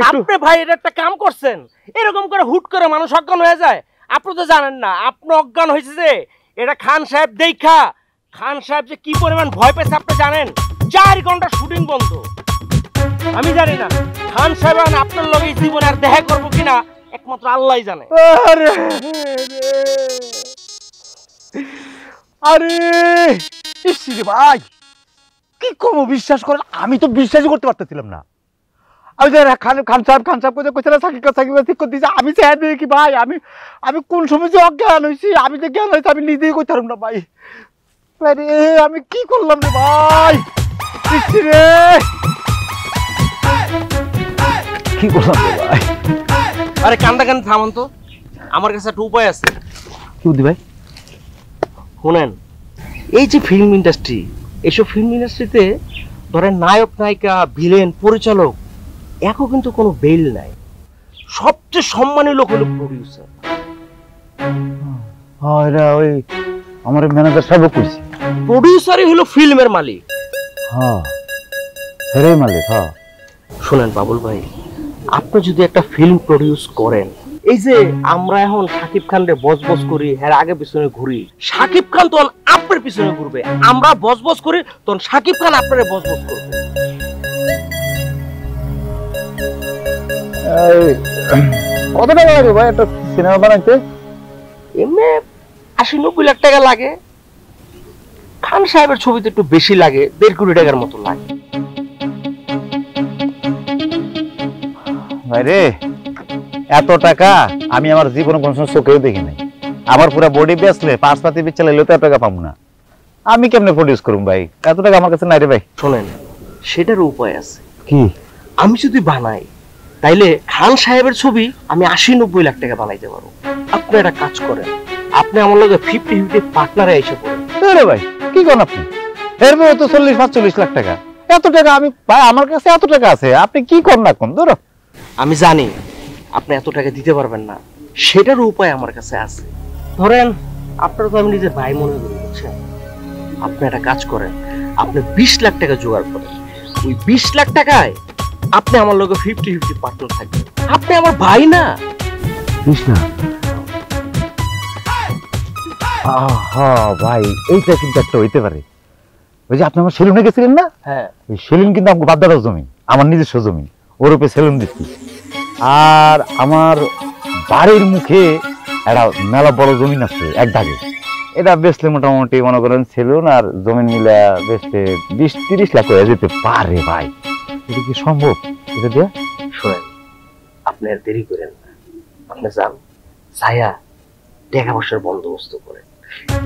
একটু। আপনি ভাই এটা একটা কাম করছেন, এরকম করে হুট করে মানুষ অজ্ঞান হয়ে যায়, আপনি তো জানেন না। আপনি অজ্ঞান হয়েছে যে এটা খান সাহেব দেখা, খান সাহেব যে কি পরিমাণ ভয় পেয়েছে আপনি জানেন? চার ঘন্টা শুটিং বন্ধ। আমি জানি না খান সাহেব আপনার লগে জীবন আর দেখা করবো কিনা, একমাত্র আল্লাহ জানে। আরে ইসিরে ভাই কি কম বিশ্বাস করেন, আমি তো বিশ্বাসই করতে পারতেছিলাম না। আমি জানি খান খান সাহেব খান সাহেব কোথায় কোথায় সাকিব সাকিব ঠিক করে দিয়েছে। আমি চাই দেখি ভাই, আমি আমি কোন সময় যে অজ্ঞান হয়েছি, আমি যে জ্ঞান হয়েছি আমি নিজেই করতে পারব না ভাই। আরে আমি কি করলাম রে ভাই, কি করলাম রে ভাই? আরে কান্দা কান্দা থামুন তো, আমার কাছে একটা উপায় আছে। কি বুদ্ধি ভাই? শুনেন, এই যে ফিল্ম ইন্ডাস্ট্রি, এইসব ফিল্ম ইন্ডাস্ট্রিতে ধরেন নায়ক নায়িকা ভিলেন পরিচালক এখন কিন্তু কোনো বেল নাই। সবচেয়ে সম্মানীয় লোক হলো প্রডিউসার। ওই আমার ম্যানেজার সাহেব কইছে প্রডিউসারই হলো ফিল্মের মালিক। হ্যাঁ হেরে মালিক। হ্যাঁ শুনেন বাবুল ভাই, আপনি যদি একটা ফিল্ম প্রডিউস করেন, এই যে আমরা এখন সাকিব খানকে বজবজ করি, হ্যাঁ আগে পিছনে ঘুরি, সাকিব খান তখন আপনার পিছনে ঘুরবে। আমরা বজবজ করি, তখন সাকিব খান আপনারে বজবজ করবে। কত টাকা লাগে ভাই একটা সিনেমা বানাইতে? এমনি আশি নব্বই লাখ টাকা লাগে, খান সাহেবের ছবিতে একটু বেশি লাগে, দেড় কোটি টাকার মতো লাগে। ভাইরে এত টাকা আমি আমার জীবনে কোনো সময় চোখেও দেখি নাই। আমার পুরো বডি বেসলে পাঁচ পাতি বিচ্ছালাইলেও তো এত টাকা পাবো না, আমি কেমনে প্রডিউস করুম ভাই? এত টাকা আমার কাছে নাই রে ভাই। শোনেন, সেটার উপায় আছে। কি? আমি যদি বানাই তাইলে খান সাহেবের ছবি আমি আশি নব্বই লাখ টাকা বানাইতে পারবো। আপনি একটা কাজ করেন, আপনি আমার লগে ফিফটি ফিফটি পার্টনারে এসে পড়েন। আরে ভাই কি করেন আপনি? এর মধ্যে তো চল্লিশ পাঁচচল্লিশ লাখ টাকা, এত টাকা আমি ভাই আমার কাছে এত টাকা আছে, আপনি কি করেন না কোন? ধরো আমি জানি আপনি এত টাকা দিতে পারবেন না, সেটার উপায় আমার কাছে আছে। ধরেন আপনার তো আমি নিজের ভাই মনে করি, বুঝছেন? আপনি একটা কাজ করেন, আপনি বিশ লাখ টাকা জোগাড় করেন, ওই বিশ লাখ টাকায় আপনি আমার লগে ফিফটি ফিফটি পার্টনার থাকবেন। আপনি আমার ভাই না কৃষ্ণা। আহা ভাই এইটা কিন্তু একটা হইতে পারে। ওই যে আপনি আমার সেলুনে গেছিলেন না, হ্যাঁ এই সেলুন কিন্তু আমাকে বাদ দাদার জমি, আমার নিজস্ব জমি, ওর উপরে সেলুন দিচ্ছি। আর আমার বাড়ির মুখে একটা মেলা বড় জমিন আছে এক দাগে, এটা বেচলে মোটামুটি মনে করেন সেলুন আর জমিন মিলে বেচতে বিশ তিরিশ লাখ হয়ে যেতে পারে। ভাই এটা কি সম্ভব? এটা দিয়ে শোনেন, আপনি আর দেরি করেন না, আপনি যান ছায়া টাকা পয়সার বন্দোবস্ত করেন।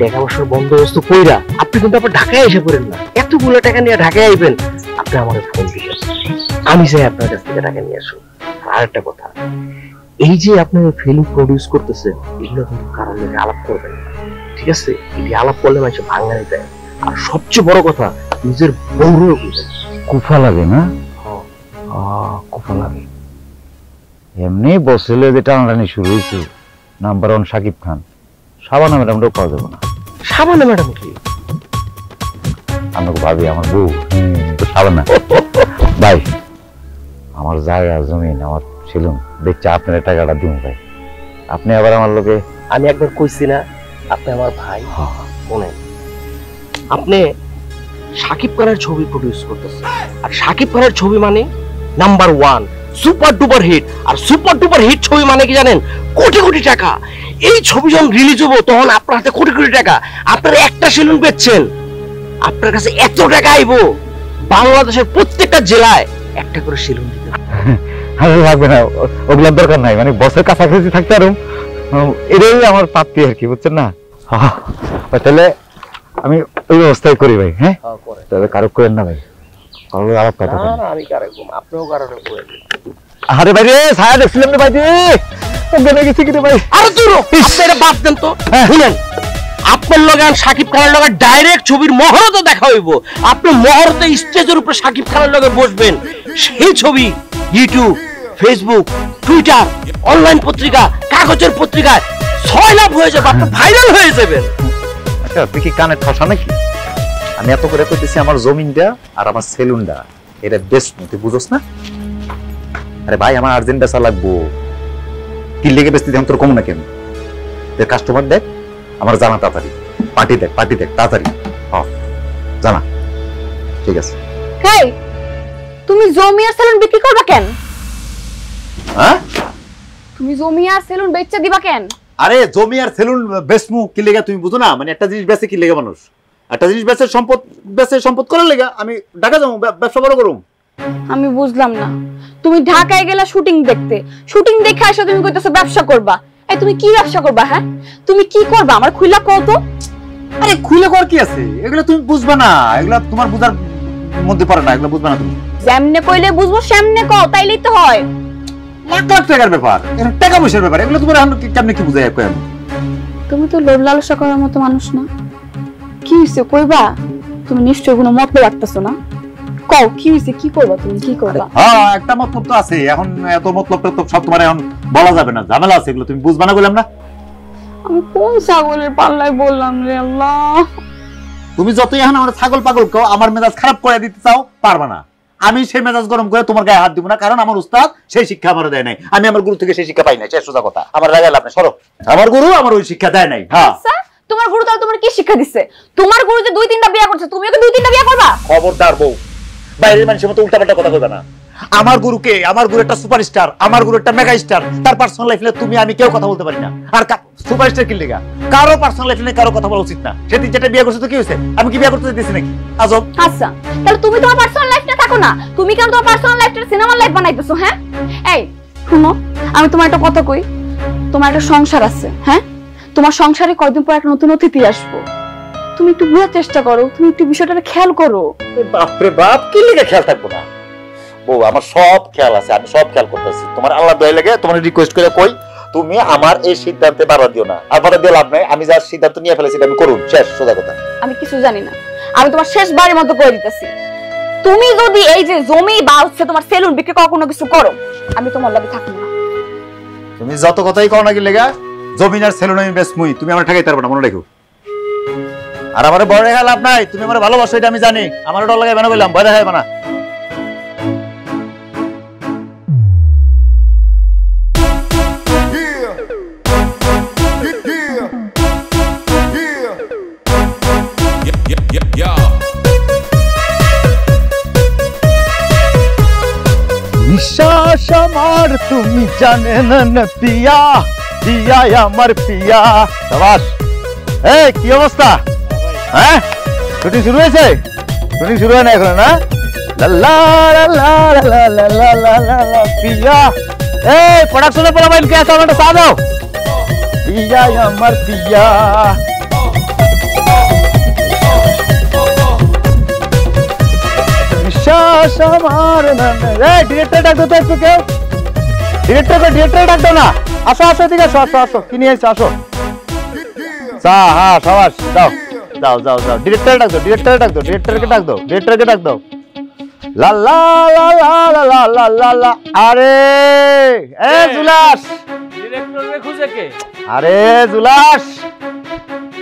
টাকা পয়সার বন্দোবস্ত কইরা আপনি কিন্তু আবার ঢাকায় এসে করেন না, এতগুলো টাকা নিয়ে ঢাকায় আইবেন। আপনি আমার ফোন দিয়ে আসুন, আমি চাই আপনার কাছ থেকে টাকা নিয়ে আসুন। আর একটা কথা, এই যে আপনার ফিল্ম প্রডিউস করতেছেন এগুলো কিন্তু কারোর লগে আলাপ করবেন না, ঠিক আছে? এটি আলাপ করলে মানুষ ভাঙানি দেয়। আর সবচেয়ে বড় কথা, নিজের বউরও কুফা লাগে না, কুফা লাগে। এমনি বসলে যে টানাটানি শুরু হয়েছে, নাম্বার ওয়ান শাকিব খান, শাবানা ম্যাডামটাও পাওয়া যাবে না। শাবানা ম্যাডাম কি? আমাকে ভাবি আমার বউ শাবানা। ভাই আমার জায়গা জমিন আমার ছিল দেখছি, আপনার টাকাটা দিন ভাই। আপনি আবার আমার লোকে, আমি একবার কইছি না আপনি আমার ভাই? মনে আপনি শাকিব খানের ছবি প্রডিউস করতেছেন, আর শাকিব খানের ছবি মানে number one super duper hit. আর সুপার ডুপার হিট ছবি মানে কি জানেন? কোটি কোটি টাকা। এই ছবি যখন রিলিজ হবো তখন আপনার হাতে কোটি কোটি টাকা। আপনার একটা সেলুন বেচছেন, আপনার কাছে এত টাকা আইব বাংলাদেশের প্রত্যেকটা জেলায় একটা করে সেলুন দিতে লাগবে না, ওগুলোর দরকার নাই। মানে বছর কাছাকাছি থাকতে পারো, এটাই আমার প্রাপ্তি আর কি, বুঝছেন না? তাহলে আমি ওই অবস্থায় করি ভাই। হ্যাঁ তাহলে কারো করেন না ভাই, শাকিব খানের লগে ডাইরেক্ট ছবির মহরতে দেখা হইব। আপনি মহরতে স্টেজের উপরে শাকিব খানের লগে বসবেন, সেই ছবি ইউটিউব, ফেসবুক, টুইটার, অনলাইন পত্রিকা, কাগজের পত্রিকায় ছয় লাভ হয়ে যাবে, আপনি ভাইরাল হয়ে যাবেন। আচ্ছা তুই কি কানে ঠসা নাকি? আমি এত করে কইতেছি আমার জমিনটা আর আমার সেলুনটা এটা বেস্ট, তুই বুঝোস না? আরে ভাই আমার আর্জেন্ট বেচা লাগবো, কিল লেগে বেচতে দাম তোর কম না কেন? তোর কাস্টমার দেখ আমার জানা তাড়াতাড়ি, পার্টি দেখ পার্টি দেখ তাড়াতাড়ি জানা। ঠিক আছে ভাই, তুমি জমি আর সেলুন বিক্রি করবা কেন? হ্যাঁ তুমি জমি আর সেলুন বেচতে দিবা কেন? আরে জমি আর সেলুন বেচমু কি লেগে তুমি বুঝো না? মানে একটা জিনিস বেচে কি লেগে মানুষ, একটা জিনিস বেচে সম্পদ, বেচে সম্পদ করার লেগে আমি ঢাকা যাবো ব্যবসা বড় করুম। আমি বুঝলাম না, তুমি ঢাকায় গেলা শুটিং দেখতে, শুটিং দেখে আসো তুমি কইতেছো ব্যবসা করবা। এই তুমি কি ব্যবসা করবা? হ্যাঁ তুমি কি করবা আমার খুইলা কও তো। আরে খুইলা কর কি আছে, এগুলো তুমি বুঝবা না, এগুলো তোমার বুঝার মধ্যে পড়ে না, এগুলো বুঝবা না তুমি। যেমনে কইলে বুঝবো সেমনে কও, তাইলেই তো হয়। লাখ লাখ টাকার ব্যাপার, টাকা পয়সার ব্যাপার, এগুলো তোমার কেমনে কি বুঝাই কই আমি? তুমি তো লোভ লালসা করার মতো মানুষ না। কি হইছে কইবা, তুমি নিশ্চয় কোনো মত রাখতেছো না। কও কি হইছে, কি করবা তুমি, কি করবা? হ্যাঁ একটা মতলব তো আছে, এখন এত মতলবটা তো সব তোমার এখন বলা যাবে না, ঝামেলা আছে, এগুলো তুমি বুঝবা না বললাম না। আমি কোন ছাগলের পাল্লায় বললাম রে আল্লাহ। তুমি যতই এখন আমার ছাগল পাগল কও, আমার মেজাজ খারাপ করে দিতে চাও, পারবা না। আমি সেই মেজাজ গরম করে তোমার গায়ে হাত দিব না, কারণ আমার উস্তাদ সেই শিক্ষা আমার দেয় নাই, আমি আমার গুরু থেকে সেই শিক্ষা পাই নাই। শেষ সোজা কথা, আমার রাগ লাগবে না, সরো। আমার গুরু আমার ওই শিক্ষা দেয় নাই। হ্যাঁ তোমার গুরু তাহলে তোমার কি শিক্ষা দিচ্ছে? তোমার গুরু যে দুই তিনটা বিয়ে করছে, তুমিও কি দুই তিনটা বিয়ে করবা? খবরদার বউ, বাইরের মানুষের মতো উল্টাপাল্টা কথা কইবা না। আমার গুরুকে, আমার গুরু একটা সুপারস্টার, আমার গুরু একটা মেগা স্টার, তার পার্সোনাল লাইফে তুমি আমি কেউ কথা বলতে পারি না। আর সুপারস্টার কি লাগা, কারো পার্সোনাল লাইফে কারো কথা বলা উচিত না। সে তিনটা বিয়ে করছে তো কি হইছে? আমি কি বিয়ে করতে দিতেছি নাকি? আজব। আচ্ছা তাহলে তুমি তোমার পার্সোনাল লাইফটা থাকো না, তুমি কেন তোমার পার্সোনাল লাইফটা সিনেমা লাইফ বানাইতেছো? হ্যাঁ এই শুনো, আমি তোমার একটা কথা কই, তোমার একটা সংসার আছে, হ্যাঁ তোমার সংসারে কয়দিন পর একটা নতুন অতিথি আসবো, তুমি একটু বুঝার চেষ্টা করো, তুমি একটু বিষয়টা খেয়াল করো। বাপ রে বাপ, কি লেগে খেয়াল থাকবো না বউ? আমার সব খেয়াল আছে, আমি সব খেয়াল করতেছি। তোমার আল্লাহ দয়া লাগে তোমার রিকোয়েস্ট করে কই, তুমি আমার এই সিদ্ধান্তে বাধা দিও না। আর বাধা দিয়ে লাভ নাই, আমি যার সিদ্ধান্ত নিয়ে ফেলেছি আমি করুন, শেষ সোজা কথা। আমি কিছু জানি না, আমি তোমার শেষবারের মতো করে দিতেছি, তুমি যদি এই যে জমি বা হচ্ছে তোমার সেলুন বিক্রি কখনো কিছু করো, আমি তোমার লাগে থাকবো না। তুমি যত কথাই কও না কি লেগা, জমিনার সেলুন আমি বেচমুই, তুমি আমার ঠেকাইতে পারবে না, মনে রেখো। আর আমার বড় রেখা লাভ নাই, তুমি আমার ভালোবাসো এটা আমি জানি, আমার ওটা লাগাই বানা বললাম, ভয় দেখাইবে না। বিশ্বাস আমার তুমি জানেন না পিয়া, পিয়া আমার পিয়া। সাবাস। এই কি অবস্থা? হ্যাঁ শুটিং শুরু হয়েছে? শুটিং শুরু হয় না এখন না? লা লা লা লা লা লা লা লা পিয়া। এই প্রোডাকশনে পড়া বাইন কে সাউন্ডটা সাজাও। পিয়া আমার পিয়া।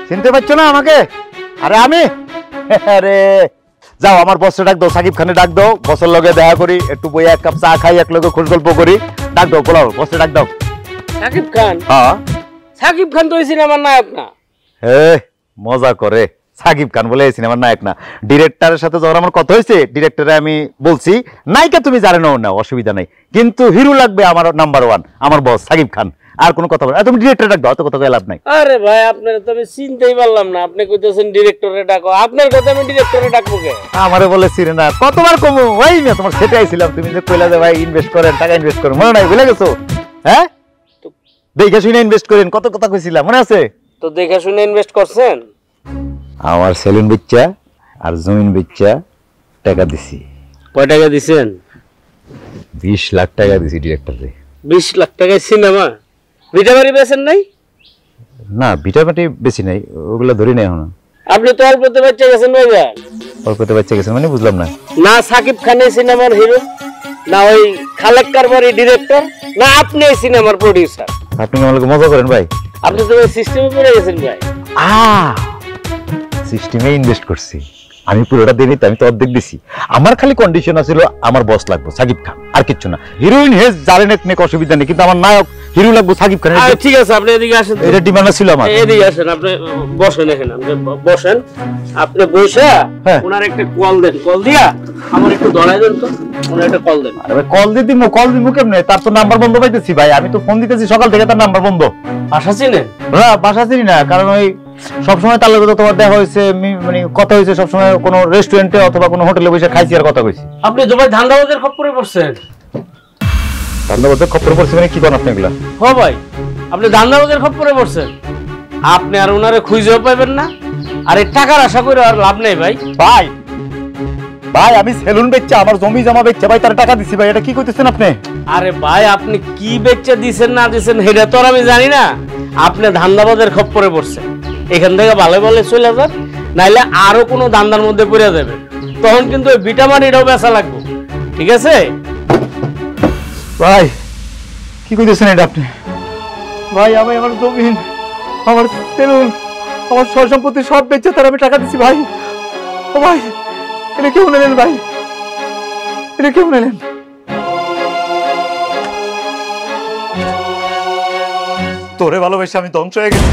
চিনতে পারছো না আমাকে? আরে আমি আরে যাও আমার বসে ডাক দাও, সাকিব খানে ডাক দাও, বসের লগে দেখা করি, একটু বই এক কাপ চা খাই, এক লগে খোঁজ গল্প করি। ডাক দাও, বলাও বসে ডাক দাও। সাকিব খান? হ্যাঁ সাকিব খান তো এই সিনেমার নায়ক না। হে মজা করে, সাকিব খান বলে এই সিনেমার নায়ক না। ডিরেক্টরের সাথে যখন আমার কথা হয়েছে, ডিরেক্টরে আমি বলছি নায়িকা তুমি জানে নাও না, অসুবিধা নাই, কিন্তু হিরো লাগবে আমার নাম্বার ওয়ান, আমার বস সাকিব খান। আর কোনো কথা বল, তুমি ডিরেক্টর ডাক দাও, এত কথা কই লাভ নাই। আরে ভাই আপনারে তো আমি চিনতেই পারলাম না, আপনি কইতেছেন ডিরেক্টরে ডাকো, আপনার কথা আমি ডিরেক্টরে ডাকবো কে? আমারে বলে চিনে না, কতবার কমু ভাই না তোমার সেটা আইছিলাম, তুমি যে কইলা যে ভাই ইনভেস্ট করেন, টাকা ইনভেস্ট করেন, মনে নাই ভুলে গেছো? হ্যাঁ তো দেখা শুনে ইনভেস্ট করেন, কত কথা কইছিলাম মনে আছে তো? দেখা শুনে ইনভেস্ট করছেন? আমার সেলুন বিচ্চা আর জমিন বিচ্চা টাকা দিছি। কয় টাকা দিবেন? বিশ লাখ টাকা দিছি ডিরেক্টরে। বিশ লাখ টাকা সিনেমা ভিটামারি বেছেন নাই? না ভিটামারি বেশি নাই, ওগুলো ধরি নাই এখন। আপনি তো অল্পতে বাচ্চা গেছেন ভাই, অল্পতে বাচ্চা গেছেন মানে বুঝলাম না। না সাকিব খান সিনেমার হিরো, না ওই খালেক কারবারি ডিরেক্টর, না আপনি এই সিনেমার প্রোডিউসার। আপনি আমাকে মজা করেন ভাই, আপনি তো সিস্টেমে পড়ে গেছেন ভাই। আ সিস্টেমে ইনভেস্ট করছি আমি, পুরোটা দিনই তো আমি তো অর্ধেক দিছি। আমার খালি কন্ডিশন আছিল আমার বস লাগবো সাকিব খান, আর কিচ্ছু না। হিরোইন হেজ জারেন এক মেক অসুবিধা নেই, কিন্তু আমার নায়ক হিরো লাগবো সাকিব খান। ঠিক আছে আপনি এদিকে আসেন, এটা ডিমান্ড ছিল আমার। এদিকে আসেন, আপনি বসেন এখানে, আপনি বসেন, আপনি বসে ওনার একটা কল দেন, কল দিয়া আমার একটু ধরাই দেন তো, ওনার একটা কল দেন। আরে কল দি দিমু, কল দিমু কেমনে? তার তো নাম্বার বন্ধ পাইতেছি ভাই, আমি তো ফোন দিতেছি সকাল থেকে, তার নাম্বার বন্ধ। বাসা চিনেন? না বাসা চিনি না, কারণ ওই সবসময় তার লগে তো তোমার দেখা হয়েছে, মানে কথা হয়েছে সবসময়, কোনো রেস্টুরেন্টে অথবা কোনো হোটেলে বসে খাইছি আর কথা কইছি। আপনি জবাই ধান্দাবাজের খপ্পরে পড়ছেন? ধান্দাবাজের খপ্পরে পড়ছে মানে কি কোন আপনি এগুলা? হ্যাঁ ভাই আপনি ধান্দাবাজের খপ্পরে পড়ছেন, আপনি আর ওনারে খুঁজেও পাবেন না। আর এই টাকার আশা করে আর লাভ নেই ভাই। ভাই ভাই আমি সেলুন বেচছি, আমার জমি জমা বেচছি ভাই, তার টাকা দিছি ভাই, এটা কি কইতেছেন আপনি? আরে ভাই আপনি কি বেচে দিছেন না দিছেন সেটা তো আর আমি জানি না, আপনি ধান্দাবাজের খপ্পরে পড়ছেন। এখান থেকে ভালো ভালো চলে যান, নাইলে আরো কোনো দান্দার মধ্যে পড়ে যাবে, তখন কিন্তু ওই ভিটামানিটাও বেচা লাগবে। ঠিক আছে ভাই কি কইতেছেন এটা আপনি? ভাই আমি আমার জমি, আমার সেলুন, আমার সব সম্পত্তি সব বেচে তার আমি টাকা দিছি ভাই। ও ভাই এটা কেউ নিলেন ভাই, এটা কেউ নিলেন? তোরে ভালোবাসে আমি ধ্বংস হয়ে গেছি,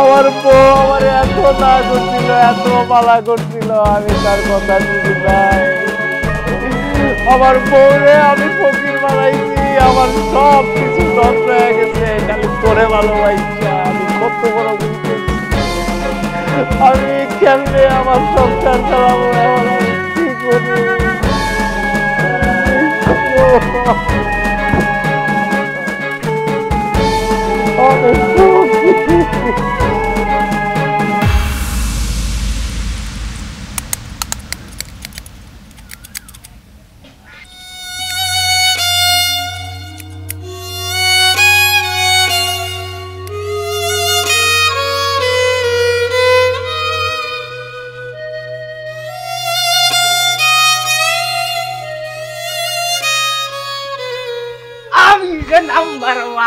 আমার বউ আমার এত না করছিল, এত মালা করছিল, আমি তার কথা শুনি নাই। আমার বউরে আমি ফকির বানাইছি, আমার সব কিছু নষ্ট হয়ে গেছে খালি তোরে ভালোবাসা। আমি কত বড় বুঝতে, আমি কেমনে আমার সংসার চালাবো, আমার কি করি?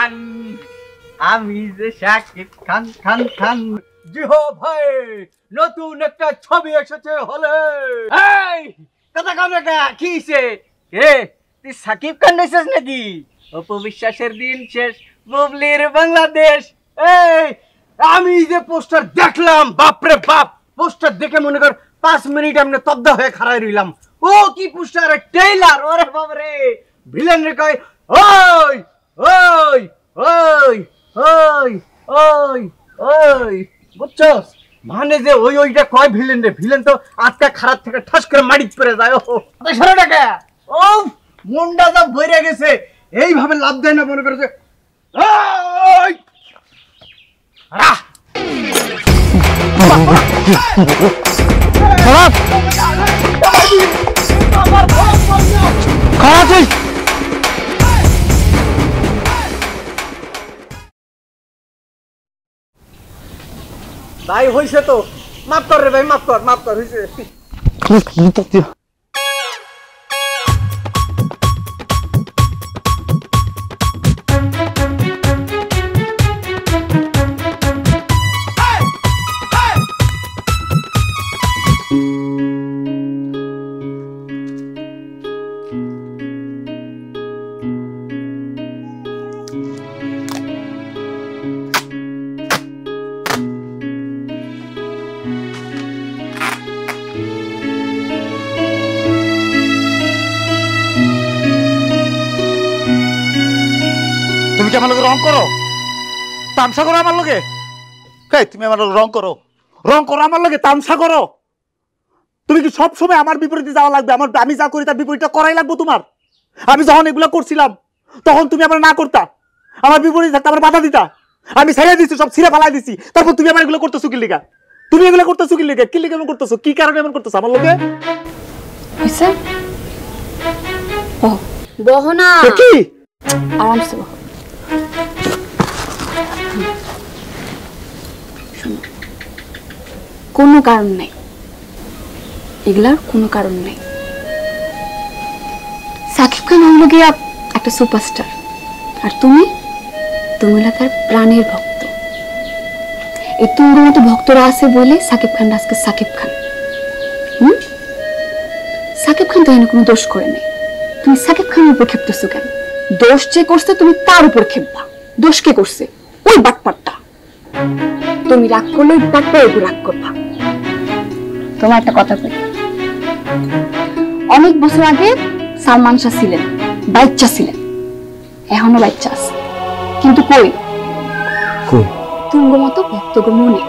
Khan. I'm the Shakib Khan Khan Khan. Jiho bhai, no tu nekta chhabi esheche hole. Hey, kotha kono ta ki se? Hey, ti Shakib Khan nishes naki? Opobishasher din shesh, moblir Bangladesh. Hey, আমি যে poster দেখলাম বাপ রে বাপ poster দেখে মনে কর five minute আমি তব্দ হয়ে খাড়াই রইলাম ও কি পোস্টার টেইলার ওরে বাপ রে ভিলেন রে কই ওই ওই ওই ওই ওই ওই বুঝছস মানে যে ওই ওইটা কয় ভিলেন রে ভিলেন তো আজকে খারাপ থেকে ঠাস করে মাটিতে পড়ে যায় ও সরে টাকা ও মুন্ডা যা ভইরা গেছে এই ভাবে লাভ দেয় না মনে করছে ওই Rah! Kharab! Kharab ji! Bhai, hoise to. Maaf kar re bhai, maaf kar, maaf kar hoise. Kharab ji tak diya. রং করো তামসা করো আমার লগে কে তুমি আমার লগে রং করো রং করো আমার লগে তামসা করো তুমি কি সব সময় আমার বিপরীতে যাওয়া লাগবে আমার আমি যা করি তার বিপরীতটা করাই লাগবে তোমার আমি যখন এগুলা করছিলাম তখন তুমি আমার না করতা আমার বিপরীতে থাকতে আমার বাধা দিতা আমি ছেড়ে দিছি সব ছিঁড়ে ফেলাই দিছি তারপর তুমি আমার এগুলা করতেছো কি লাগা তুমি এগুলা করতেছো কি লাগা কি লাগা এমন করতেছো কি কারণে এমন করতেছো আমার লগে হইছে ও বহনা কি আরামসে কোনো কারণ নাই এগুলার কোনো কারণ নাই সাকিব খান হলো কি একটা সুপারস্টার আর তুমি তুমি লাকার প্রাণের ভক্ত এই তোর মতো ভক্তরা আছে বলে সাকিব খান আজকে সাকিব খান হুম সাকিব খান তো এমন কোনো দোষ করে নাই তুমি সাকিব খানের উপর ক্ষেপতেছো কেন দোষ যে করছে তুমি তার উপর ক্ষেপবা দোষ কে করছে ওই বাটপাটটা তুমি রাগ করলে বাটপাট ওই রাগ করবা তোমার একটা কথা বলি অনেক বছর আগে সালমান শাহ ছিলেন বাচ্চা ছিলেন এখনো বাচ্চা আছে কিন্তু কই কই তুঙ্গ মতো ভক্তগণ মনে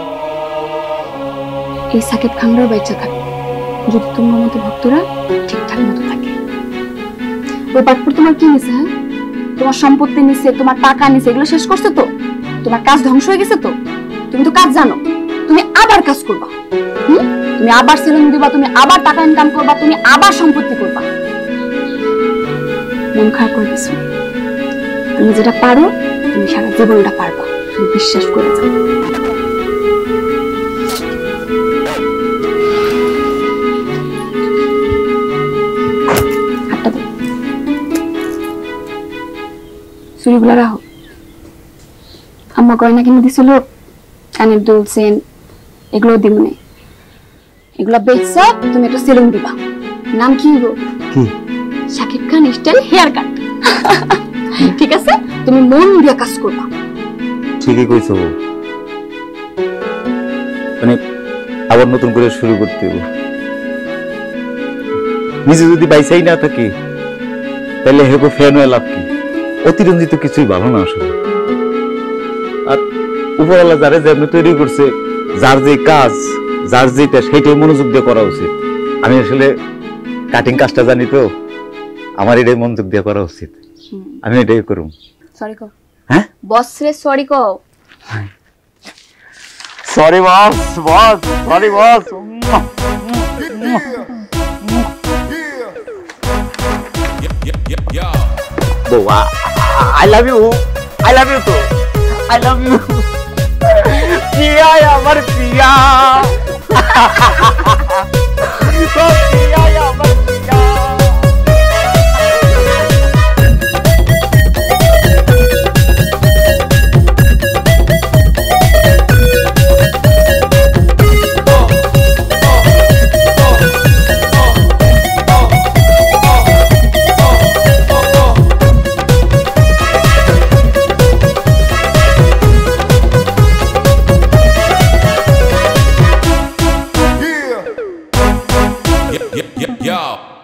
এই সাকিব খানরা বাচ্চা থাকে যদি তুঙ্গ মতো ভক্তরা ঠিকঠাক মতো থাকে ওই বাটপাট তোমার কি নিছে হ্যাঁ তোমার সম্পত্তি নিছে তোমার টাকা নিছে এগুলো শেষ করতে তো তোমার কাজ ধ্বংস হয়ে গেছে তো তুমি তো কাজ জানো তুমি আবার কাজ করবা হুম তুমি আবার সেলুন দিবা তুমি আবার টাকা ইনকাম করবা তুমি আবার সম্পত্তি করবা মন খারাপ করে দিছো তুমি যেটা পারো তুমি সারা জীবনটা পারবা তুমি বিশ্বাস করে যাও চুরিগুলো রাখো আম্মা গয়না কিনে দিছিল কানের দুল চেন এগুলো দিমনে এগুলো বেচছ তুমি একটা সেলুন দিবা নাম কি গো কি Shakib Khan style haircut ঠিক আছে তুমি মন দিয়ে কাজ করবা ঠিকই কইছো মানে আবার নতুন করে শুরু করতে হবে নিজে যদি বাইসাই না থাকি তাহলে হেগো ফেয়ারওয়েল আপ কি অতিরঞ্জিত কিছুই ভালো না আসলে আর উপরওয়ালা যারা যেমন তৈরি করছে যার যে কাজ যার যেটা সেটাই মনোযোগ দিয়ে করা উচিত আমি আসলে কাটিং কাজটা জানি তো আমার এটাই মনোযোগ দিয়ে করা উচিত আমি এটাই করব সরি কও হ্যাঁ বস রে সরি কও sorry boss boss sorry boss Boa, I love you. I love you too. I love you. Priya, amar Priya. Priya, amar Priya. yeah, yeah, yeah, yeah.